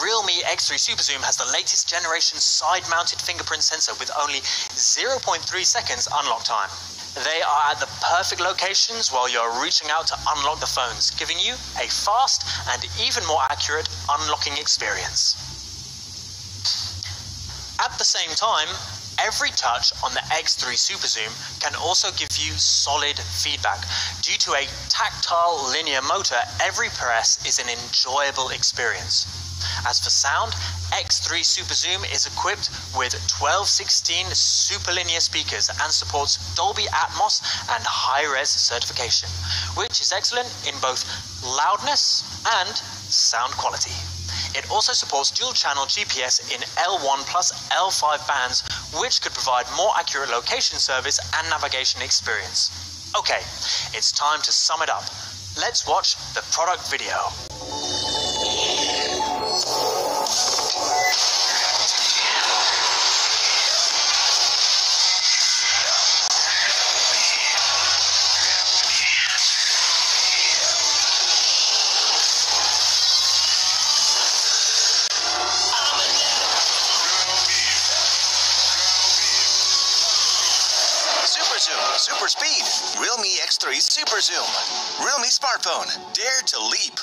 Realme X three SuperZoom has the latest generation side-mounted fingerprint sensor with only zero point three seconds unlock time. They are at the perfect locations while you're reaching out to unlock the phones, giving you a fast and even more accurate unlocking experience. At the same time, every touch on the X three SuperZoom can also give you solid feedback. Due to a tactile linear motor, every press is an enjoyable experience. As for sound, X three SuperZoom is equipped with twelve sixteen superlinear speakers and supports Dolby Atmos and Hi-Res certification, which is excellent in both loudness and sound quality. It also supports dual-channel G P S in L one plus L five bands, which could provide more accurate location service and navigation experience. Okay, it's time to sum it up. Let's watch the product video. Super speed, Realme X three SuperZoom, Realme smartphone, dare to leap.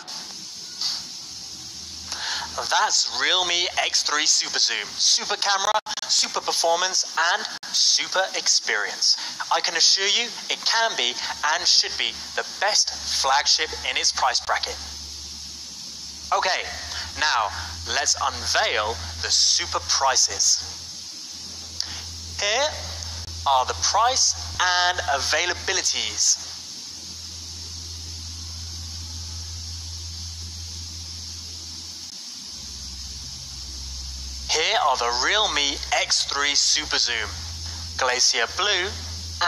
That's Realme X three SuperZoom, super camera, super performance and super experience. I can assure you it can be and should be the best flagship in its price bracket. Okay, now let's unveil the super prices. Here are the price and availabilities. Here are the Realme X three SuperZoom, Glacier Blue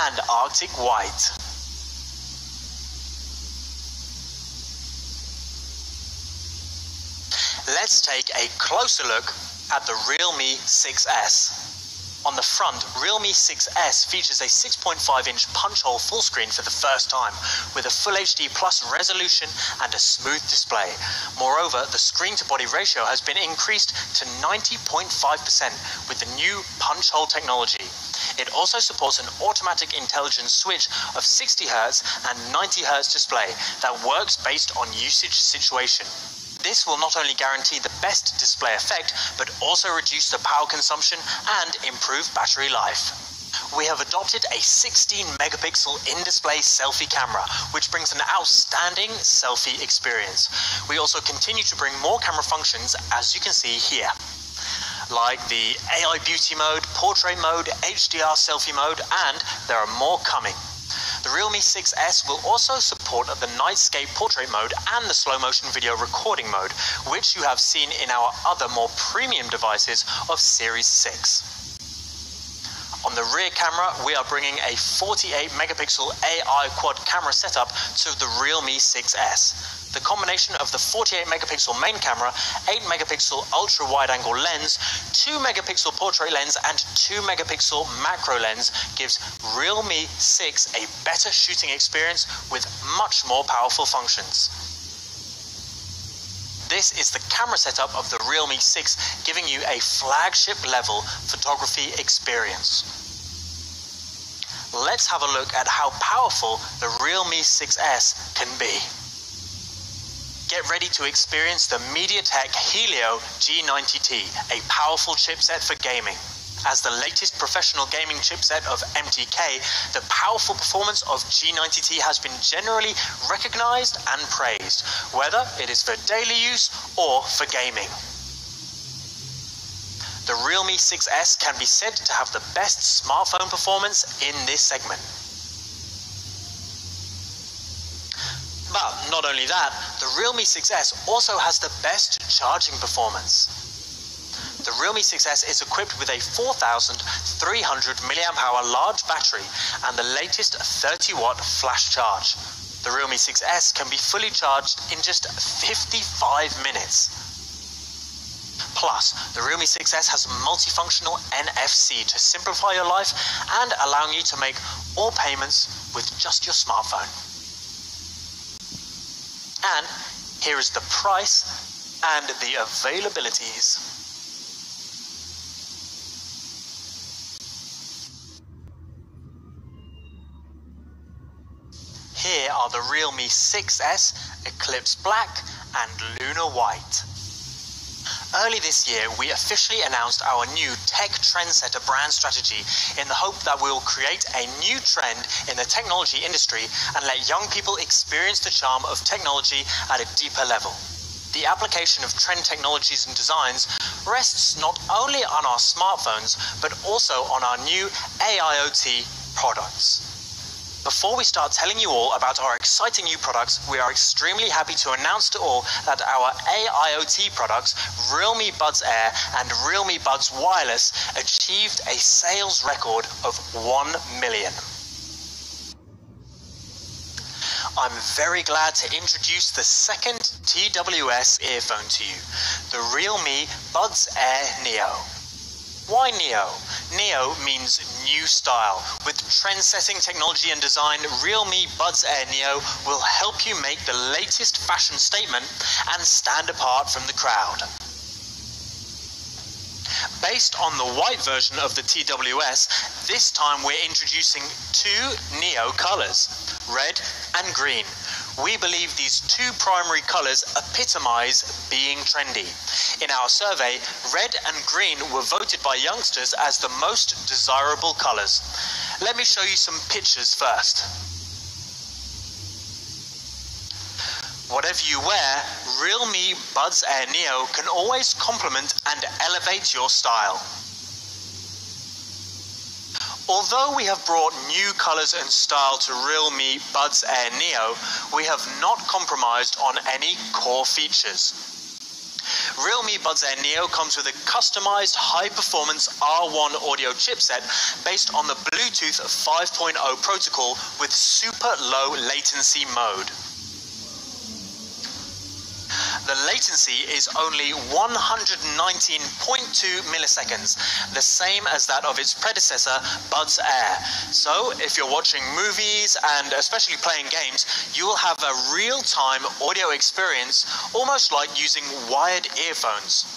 and Arctic White. Let's take a closer look at the Realme six S. On the front, Realme six S features a six point five inch punch hole full screen for the first time, with a Full H D Plus resolution and a smooth display. Moreover, the screen to body ratio has been increased to ninety point five percent with the new punch hole technology. It also supports an automatic intelligence switch of sixty hertz and ninety hertz display that works based on usage situation. This will not only guarantee the best display effect, but also reduce the power consumption and improve battery life. We have adopted a sixteen megapixel in-display selfie camera, which brings an outstanding selfie experience. We also continue to bring more camera functions, as you can see here, like the A I beauty mode, portrait mode, H D R selfie mode, and there are more coming. The Realme six S will also support the Nightscape portrait mode and the slow motion video recording mode, which you have seen in our other more premium devices of Series six. On the rear camera, we are bringing a forty-eight megapixel A I quad camera setup to the Realme six S. The combination of the forty-eight megapixel main camera, eight megapixel ultra wide angle lens, two megapixel portrait lens and two megapixel macro lens gives Realme six a better shooting experience with much more powerful functions. This is the camera setup of the Realme six, giving you a flagship level photography experience. Let's have a look at how powerful the Realme six S can be. Get ready to experience the MediaTek Helio G ninety T, a powerful chipset for gaming. As the latest professional gaming chipset of M T K, the powerful performance of G ninety T has been generally recognized and praised, whether it is for daily use or for gaming. The Realme six S can be said to have the best smartphone performance in this segment. But not only that, the Realme six S also has the best charging performance. The Realme six S is equipped with a four thousand three hundred milliamp hour large battery and the latest thirty watt flash charge. The Realme six S can be fully charged in just fifty-five minutes. Plus, the Realme six S has multifunctional N F C to simplify your life and allowing you to make all payments with just your smartphone. And here is the price and the availabilities. Here are the Realme six S, Eclipse Black and Lunar White. Early this year, we officially announced our new Tech Trendsetter brand strategy in the hope that we will create a new trend in the technology industry and let young people experience the charm of technology at a deeper level. The application of trend technologies and designs rests not only on our smartphones, but also on our new A I O T products. Before we start telling you all about our exciting new products, we are extremely happy to announce to all that our A I O T products, Realme Buds Air and Realme Buds Wireless, achieved a sales record of one million. I'm very glad to introduce the second T W S earphone to you, the Realme Buds Air Neo. Why Neo? Neo means new style. With trend-setting technology and design, Realme Buds Air Neo will help you make the latest fashion statement and stand apart from the crowd. Based on the white version of the T W S, this time we're introducing two Neo colors, red and green. We believe these two primary colors epitomize being trendy. In our survey, red and green were voted by youngsters as the most desirable colors. Let me show you some pictures first. Whatever you wear, Realme Buds Air Neo can always complement and elevate your style. Although we have brought new colors and style to Realme Buds Air Neo, we have not compromised on any core features. Realme Buds Air Neo comes with a customized high-performance R one audio chipset based on the Bluetooth five point oh protocol with super low latency mode. The latency is only one hundred nineteen point two milliseconds, the same as that of its predecessor, Buds Air. So if you're watching movies and especially playing games, you will have a real-time audio experience, almost like using wired earphones.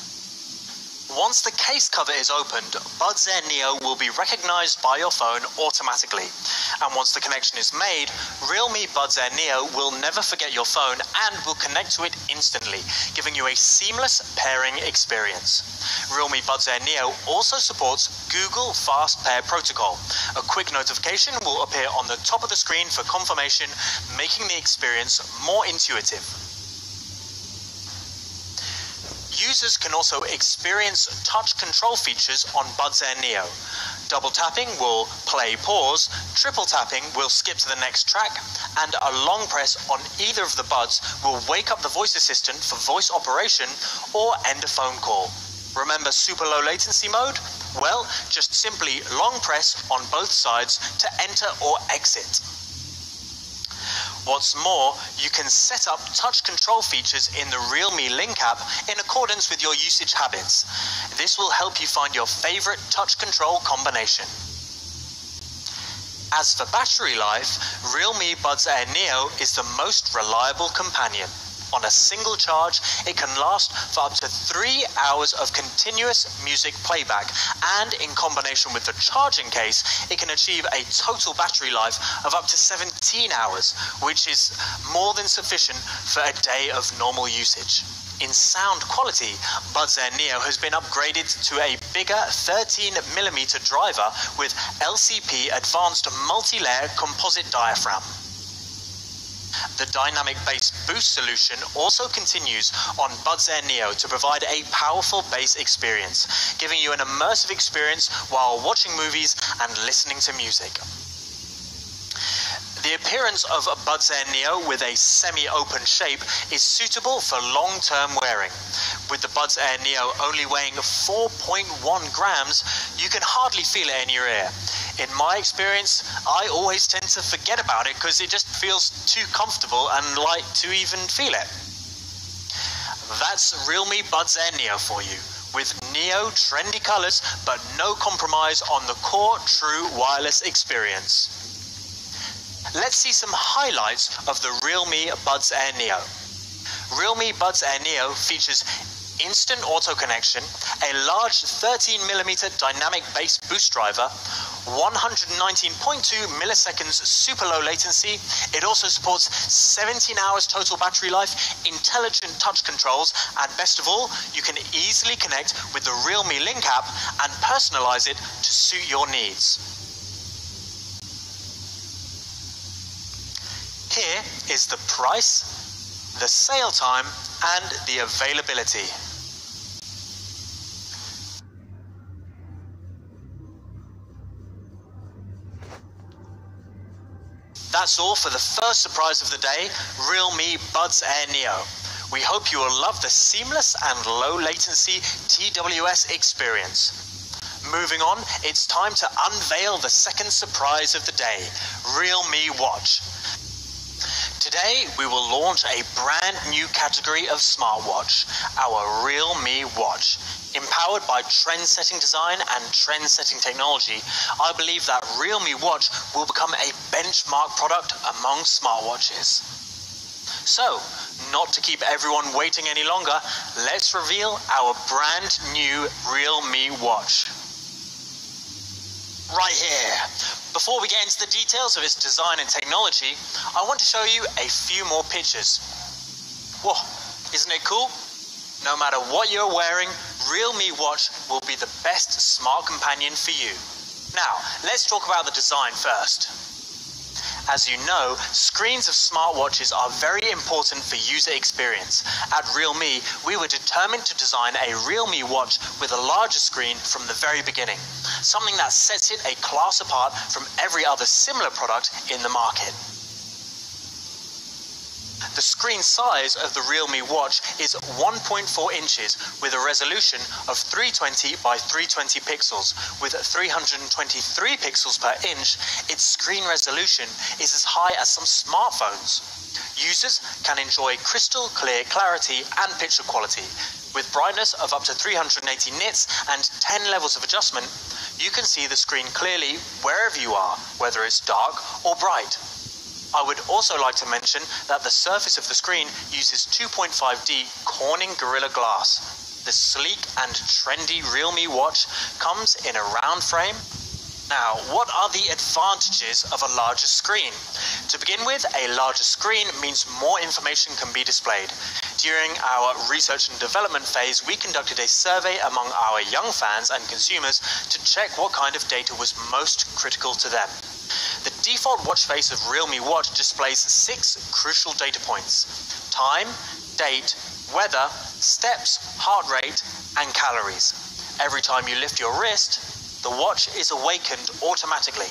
Once the case cover is opened, Buds Air Neo will be recognized by your phone automatically. And once the connection is made, Realme Buds Air Neo will never forget your phone and will connect to it instantly, giving you a seamless pairing experience. Realme Buds Air Neo also supports Google Fast Pair Protocol. A quick notification will appear on the top of the screen for confirmation, making the experience more intuitive. Users can also experience touch control features on Buds Air Neo. Double tapping will play pause, triple tapping will skip to the next track, and a long press on either of the buds will wake up the voice assistant for voice operation or end a phone call. Remember super low latency mode? Well, just simply long press on both sides to enter or exit. What's more, you can set up touch control features in the Realme Link app in accordance with your usage habits. This will help you find your favorite touch control combination. As for battery life, Realme Buds Air Neo is the most reliable companion. On a single charge, it can last for up to three hours of continuous music playback, and in combination with the charging case, it can achieve a total battery life of up to seventeen hours, which is more than sufficient for a day of normal usage. In sound quality, Buds Air Neo has been upgraded to a bigger thirteen millimeter driver with L C P Advanced Multi-Layer Composite Diaphragm. The dynamic bass boost solution also continues on Buds Air Neo to provide a powerful bass experience, giving you an immersive experience while watching movies and listening to music. The appearance of Buds Air Neo with a semi-open shape is suitable for long-term wearing. With the Buds Air Neo only weighing four point one grams, you can hardly feel it in your ear. In my experience, I always tend to forget about it because it just feels too comfortable and light to even feel it. That's Realme Buds Air Neo for you, with Neo trendy colors but no compromise on the core true wireless experience. Let's see some highlights of the Realme Buds Air Neo. Realme Buds Air Neo features instant auto connection, a large thirteen millimeter dynamic bass boost driver, one hundred nineteen point two milliseconds super low latency. It also supports seventeen hours total battery life, intelligent touch controls, and best of all, you can easily connect with the Realme Link app and personalize it to suit your needs. Here is the price, the sale time, and the availability. That's all for the first surprise of the day, Realme Buds Air Neo. We hope you will love the seamless and low latency T W S experience. Moving on, it's time to unveil the second surprise of the day, Realme Watch. Today, we will launch a brand new category of smartwatch, our Realme Watch. Empowered by trend-setting design and trend-setting technology, I believe that Realme Watch will become a benchmark product among smartwatches. So, not to keep everyone waiting any longer, let's reveal our brand new Realme Watch. Right here. Before we get into the details of its design and technology, I want to show you a few more pictures. Whoa, isn't it cool? No matter what you're wearing, Realme Watch will be the best smart companion for you. Now, let's talk about the design first. As you know, screens of smartwatches are very important for user experience. At Realme, we were determined to design a Realme Watch with a larger screen from the very beginning, something that sets it a class apart from every other similar product in the market. The screen size of the Realme Watch is one point four inches with a resolution of three twenty by three twenty pixels. With three hundred twenty-three pixels per inch, its screen resolution is as high as some smartphones. Users can enjoy crystal clear clarity and picture quality. With brightness of up to three hundred eighty nits and ten levels of adjustment, you can see the screen clearly wherever you are, whether it's dark or bright. I would also like to mention that the surface of the screen uses two point five D Corning Gorilla Glass. The sleek and trendy Realme Watch comes in a round frame. Now, what are the advantages of a larger screen? To begin with, a larger screen means more information can be displayed. During our research and development phase, we conducted a survey among our young fans and consumers to check what kind of data was most critical to them. The default watch face of Realme Watch displays six crucial data points: time, date, weather, steps, heart rate, and calories. Every time you lift your wrist, the watch is awakened automatically.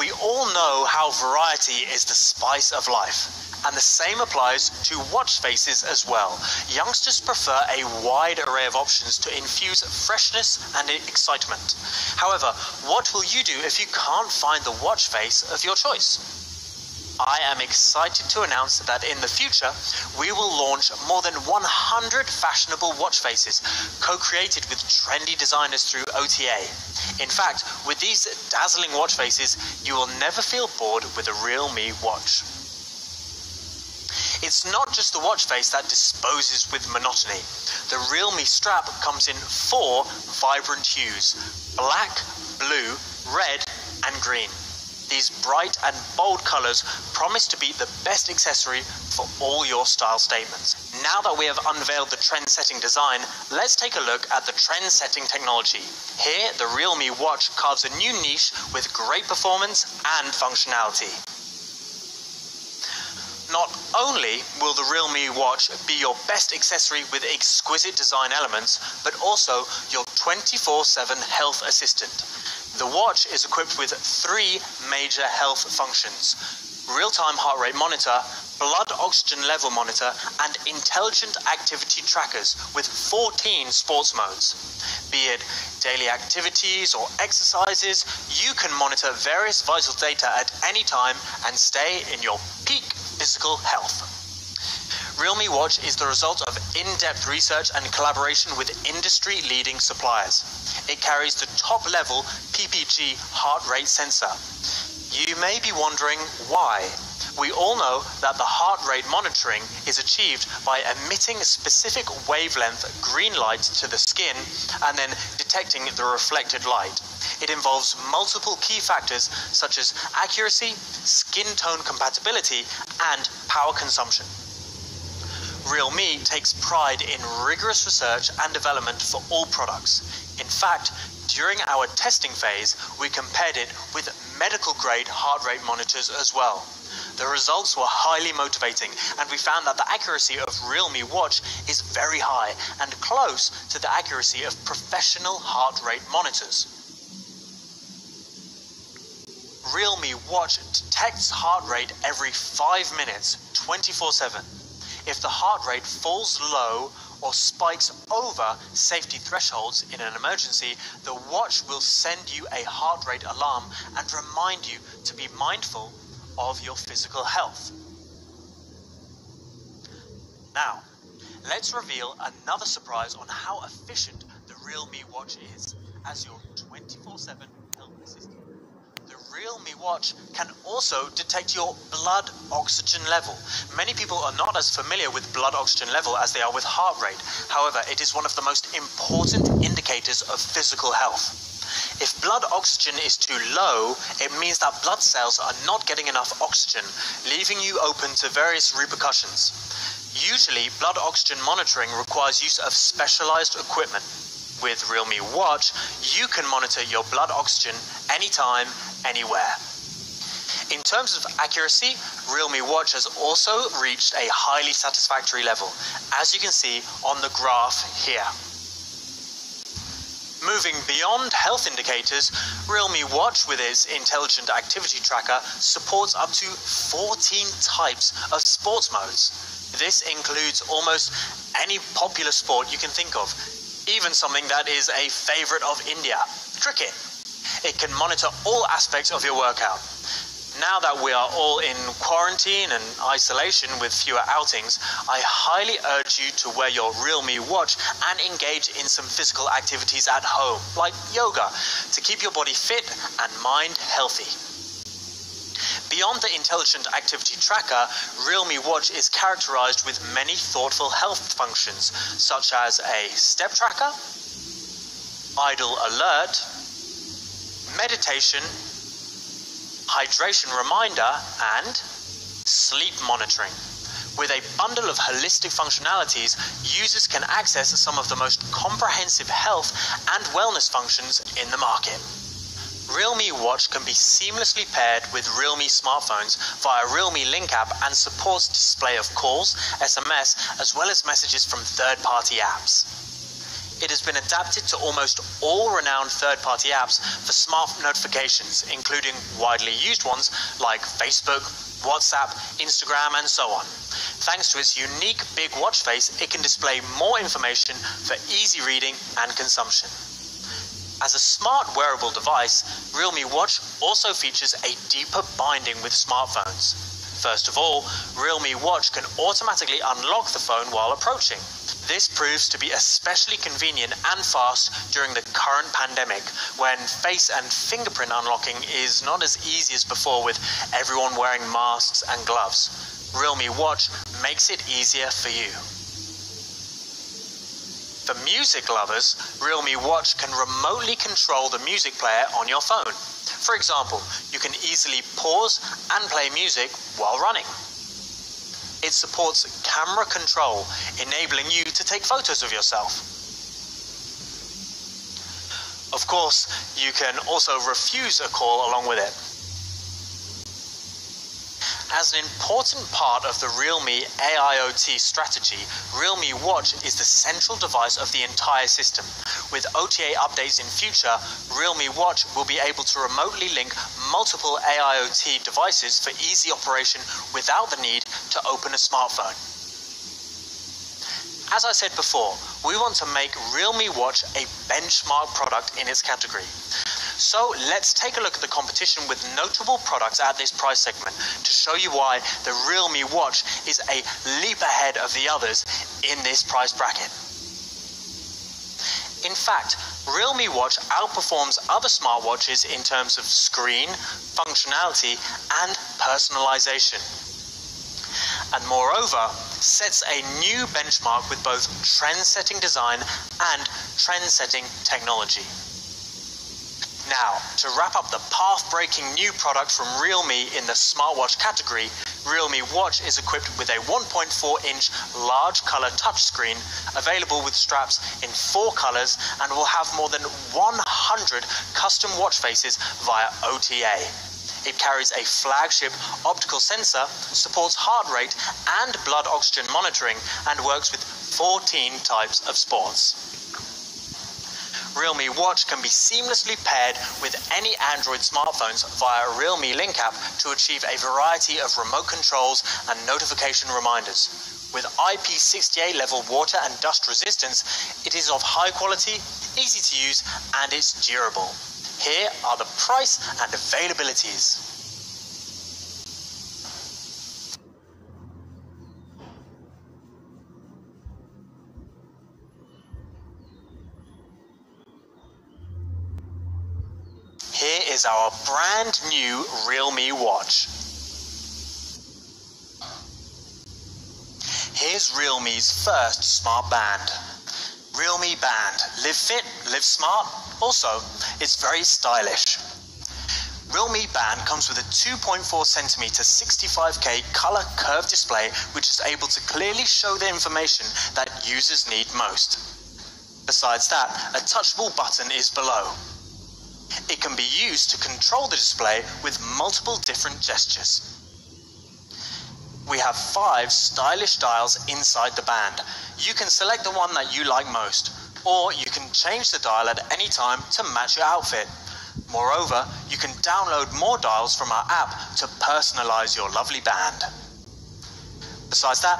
We all know how variety is the spice of life, and the same applies to watch faces as well. Youngsters prefer a wide array of options to infuse freshness and excitement. However, what will you do if you can't find the watch face of your choice? I am excited to announce that in the future, we will launch more than one hundred fashionable watch faces, co-created with trendy designers through O T A. In fact, with these dazzling watch faces, you will never feel bored with a Realme Watch. It's not just the watch face that disposes with monotony. The Realme strap comes in four vibrant hues: black, blue, red, and green. These bright and bold colors promise to be the best accessory for all your style statements. Now that we have unveiled the trend-setting design, let's take a look at the trend-setting technology. Here, the Realme Watch carves a new niche with great performance and functionality. Not only will the Realme Watch be your best accessory with exquisite design elements, but also your twenty-four seven health assistant. The watch is equipped with three major health functions: real-time heart rate monitor, blood oxygen level monitor, and intelligent activity trackers with fourteen sports modes. Be it daily activities or exercises, you can monitor various vital data at any time and stay in your peak physical health. Realme Watch is the result of in-depth research and collaboration with industry-leading suppliers. It carries the top-level P P G heart rate sensor. You may be wondering why. We all know that the heart rate monitoring is achieved by emitting a specific wavelength green light to the skin and then detecting the reflected light. It involves multiple key factors such as accuracy, skin tone compatibility, and power consumption. Realme takes pride in rigorous research and development for all products. In fact, during our testing phase, we compared it with medical-grade heart rate monitors as well. The results were highly motivating, and we found that the accuracy of Realme Watch is very high and close to the accuracy of professional heart rate monitors. Realme Watch detects heart rate every five minutes, twenty-four seven. If the heart rate falls low or spikes over safety thresholds in an emergency, the watch will send you a heart rate alarm and remind you to be mindful of your physical health. Now, let's reveal another surprise on how efficient the Realme Watch is as your twenty-four seven health assistant. The Realme Watch can also detect your blood oxygen level. Many people are not as familiar with blood oxygen level as they are with heart rate. However, it is one of the most important indicators of physical health. If blood oxygen is too low, it means that blood cells are not getting enough oxygen, leaving you open to various repercussions. Usually, blood oxygen monitoring requires use of specialized equipment. With Realme Watch, you can monitor your blood oxygen anytime, anywhere. In terms of accuracy, Realme Watch has also reached a highly satisfactory level, as you can see on the graph here. Moving beyond health indicators, Realme Watch with its intelligent activity tracker supports up to fourteen types of sports modes. This includes almost any popular sport you can think of, even something that is a favorite of India, cricket. It can monitor all aspects of your workout. Now that we are all in quarantine and isolation with fewer outings, I highly urge you to wear your Realme Watch and engage in some physical activities at home, like yoga, to keep your body fit and mind healthy. Beyond the intelligent activity tracker, Realme Watch is characterized with many thoughtful health functions, such as a step tracker, idle alert, meditation, hydration reminder, and sleep monitoring. With a bundle of holistic functionalities, users can access some of the most comprehensive health and wellness functions in the market. Realme Watch can be seamlessly paired with Realme smartphones via Realme Link app and supports display of calls, S M S, as well as messages from third-party apps. It has been adapted to almost all renowned third-party apps for smart notifications, including widely used ones like Facebook, WhatsApp, Instagram, and so on. Thanks to its unique big watch face, it can display more information for easy reading and consumption. As a smart wearable device, Realme Watch also features a deeper binding with smartphones. First of all, Realme Watch can automatically unlock the phone while approaching. This proves to be especially convenient and fast during the current pandemic, when face and fingerprint unlocking is not as easy as before with everyone wearing masks and gloves. Realme Watch makes it easier for you. For music lovers, Realme Watch can remotely control the music player on your phone. For example, you can easily pause and play music while running. It supports camera control, enabling you to take photos of yourself. Of course, you can also refuse a call along with it. As an important part of the Realme A I O T strategy, Realme Watch is the central device of the entire system. With O T A updates in future, Realme Watch will be able to remotely link multiple A I O T devices for easy operation without the need to open a smartphone. As I said before, we want to make Realme Watch a benchmark product in its category. So let's take a look at the competition with notable products at this price segment to show you why the Realme Watch is a leap ahead of the others in this price bracket. In fact, Realme Watch outperforms other smartwatches in terms of screen, functionality, and personalization. And moreover, sets a new benchmark with both trend-setting design and trend-setting technology. Now, to wrap up the path-breaking new product from Realme in the smartwatch category, Realme Watch is equipped with a one point four inch large color touchscreen, available with straps in four colors, and will have more than one hundred custom watch faces via O T A. It carries a flagship optical sensor, supports heart rate and blood oxygen monitoring, and works with fourteen types of sports. Realme Watch can be seamlessly paired with any Android smartphones via Realme Link app to achieve a variety of remote controls and notification reminders. With I P sixty-eight level water and dust resistance, it is of high quality, easy to use, and it's durable. Here are the price and availabilities. Here is our brand new Realme Watch. Here's Realme's first smart band. Realme Band. Live fit, live smart. Also, it's very stylish. Realme Band comes with a two point four centimeter sixty-five K color curved display, which is able to clearly show the information that users need most. Besides that, a touchable button is below. It can be used to control the display with multiple different gestures. We have five stylish dials inside the band. You can select the one that you like most. or you can change the dial at any time to match your outfit. Moreover, you can download more dials from our app to personalize your lovely band. Besides that,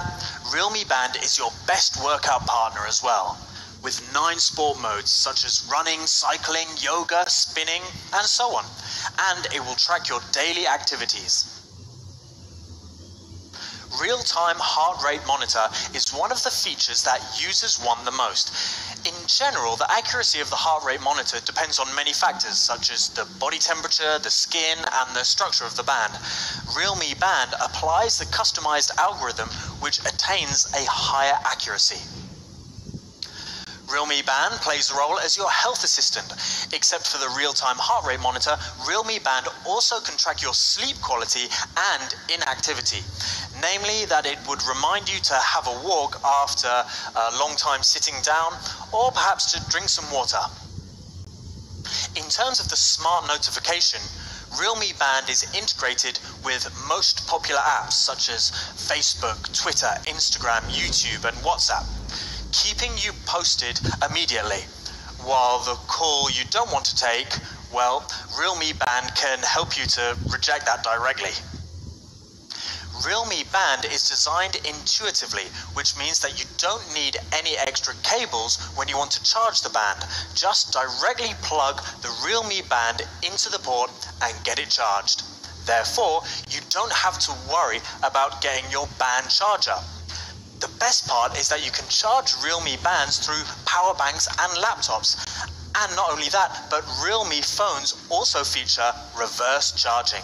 Realme Band is your best workout partner as well, with nine sport modes such as running, cycling, yoga, spinning, and so on. And it will track your daily activities. Real-time heart rate monitor is one of the features that users want the most. In general, the accuracy of the heart rate monitor depends on many factors, such as the body temperature, the skin, and the structure of the band. Realme Band applies the customized algorithm which attains a higher accuracy. Realme Band plays a role as your health assistant. Except for the real-time heart rate monitor, Realme Band also can track your sleep quality and inactivity. Namely, that it would remind you to have a walk after a long time sitting down, or perhaps to drink some water. In terms of the smart notification, Realme Band is integrated with most popular apps such as Facebook, Twitter, Instagram, YouTube, and WhatsApp, keeping you posted immediately. While the call you don't want to take, well, Realme Band can help you to reject that directly. Realme Band is designed intuitively, which means that you don't need any extra cables when you want to charge the band. Just directly plug the Realme Band into the port and get it charged. Therefore, you don't have to worry about getting your band charger. The best part is that you can charge Realme Bands through power banks and laptops. And not only that, but Realme phones also feature reverse charging.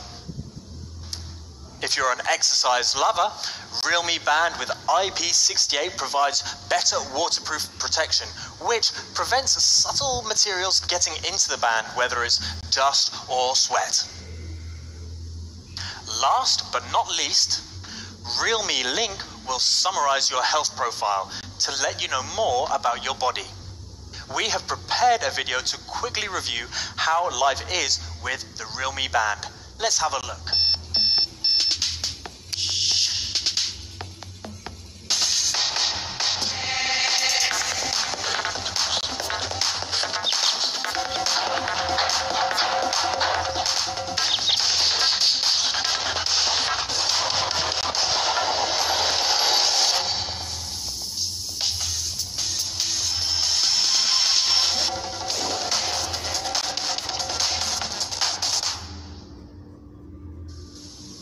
If you're an exercise lover, Realme Band with I P sixty-eight provides better waterproof protection, which prevents subtle materials getting into the band, whether it's dust or sweat. Last but not least, Realme Link will summarize your health profile to let you know more about your body. We have prepared a video to quickly review how life is with the Realme Band. Let's have a look.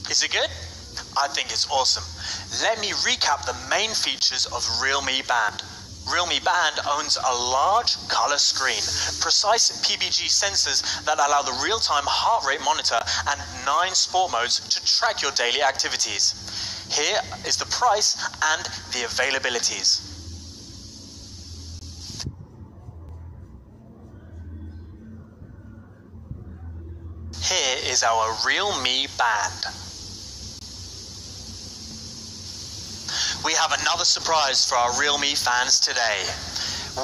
Is it good? I think it's awesome. Let me recap the main features of Realme Band. Realme Band owns a large color screen, precise P P G sensors that allow the real-time heart rate monitor, and nine sport modes to track your daily activities. Here is the price and the availabilities. Here is our Realme Band. We have another surprise for our Realme fans today.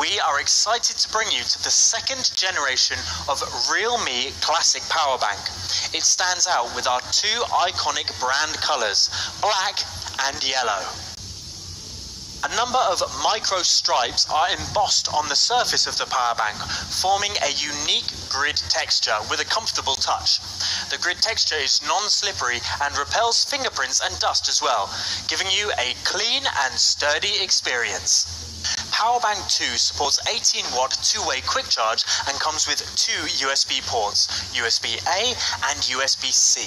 We are excited to bring you to the second generation of Realme Classic Power Bank. It stands out with our two iconic brand colors, black and yellow. A number of micro stripes are embossed on the surface of the power bank, forming a unique grid texture with a comfortable touch. The grid texture is non-slippery and repels fingerprints and dust as well, giving you a clean and sturdy experience. Power Bank two supports eighteen watt two-way quick charge and comes with two U S B ports, U S B A and U S B C.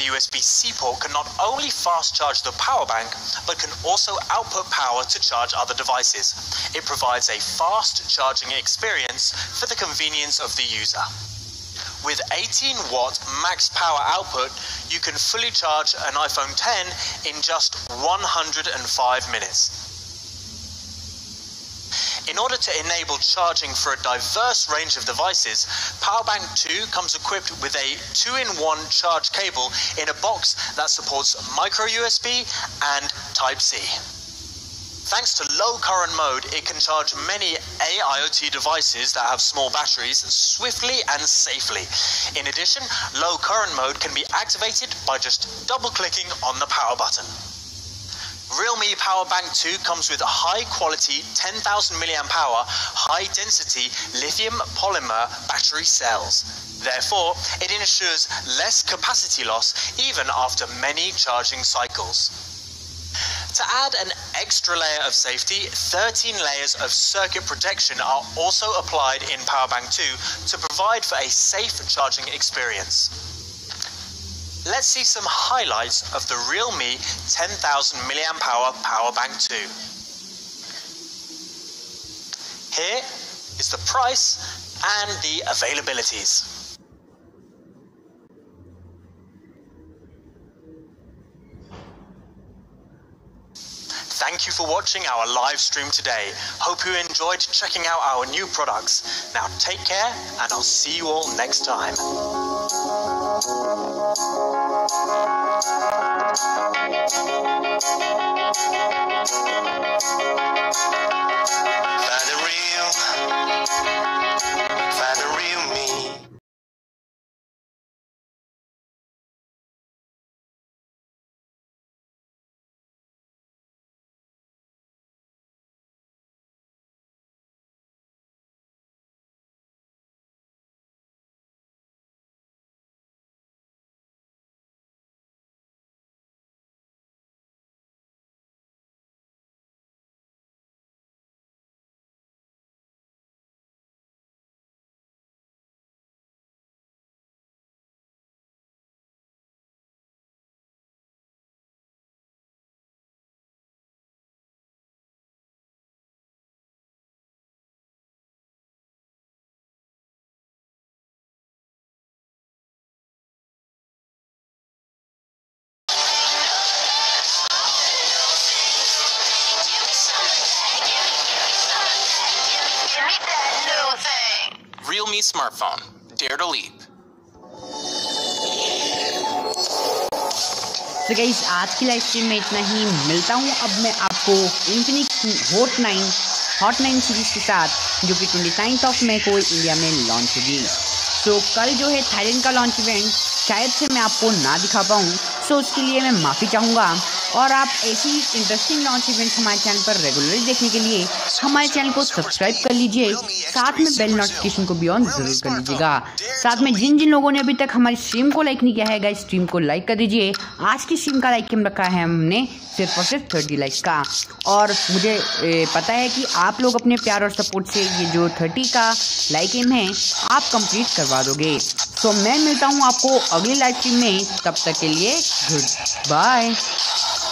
The U S B C port can not only fast charge the power bank, but can also output power to charge other devices. It provides a fast charging experience for the convenience of the user. With eighteen watt max power output, you can fully charge an iPhone ten in just one hundred five minutes. In order to enable charging for a diverse range of devices, Power Bank two comes equipped with a two in one charge cable in a box that supports micro U S B and Type C. Thanks to low current mode, it can charge many A I O T devices that have small batteries swiftly and safely. In addition, low current mode can be activated by just double-clicking on the power button. Realme Power Bank two comes with a high-quality ten thousand milliamp hour high-density lithium polymer battery cells. Therefore, it ensures less capacity loss even after many charging cycles. To add an extra layer of safety, thirteen layers of circuit protection are also applied in Power Bank two to provide for a safe charging experience. Let's see some highlights of the Realme ten thousand milliamp hour Power Bank two. Here is the price and the availabilities. Thank you for watching our live stream today. Hope you enjoyed checking out our new products. Now take care, and I'll see you all next time. Find the real, find the real me. Realme smartphone. Dare to leap. तो guys आज की live stream में इतना ही। मिलता हूँ अब मैं आपको Infinix Hot nine Hot nine series के साथ, जो कि उनतीस मई को इंडिया में लॉन्च होगी। तो कल जो है थाईलैंड का लॉन्च इवेंट शायद से मैं आपको ना दिखा पाऊँ, सो उसके लिए मैं माफ़ी चाहूँगा। और आप ऐसी इंटरेस्टिंग लॉन्च इवेंट्स हमारे चैनल पर रेगुलरली देखने के लिए हमारे चैनल को सब्सक्राइब कर लीजिए, साथ में बेल नोटिफिकेशन को भी ऑन जरूर कर लीजिएगा। साथ में जिन जिन लोगों ने अभी तक हमारी स्ट्रीम को लाइक नहीं किया है, गाइस स्ट्रीम को लाइक कर दीजिए। आज की स्ट्रीम का लाइक हम रखा है हमने सिर्फ और सिर्फ थर्टी लाइक का, और मुझे पता है कि आप लोग अपने प्यार और सपोर्ट से ये जो थर्टी का लाइक एम है आप कंप्लीट करवा दोगे। तो मैं मिलता हूँ आपको अगली लाइव स्ट्रीम में, तब तक के लिए गुड बाय।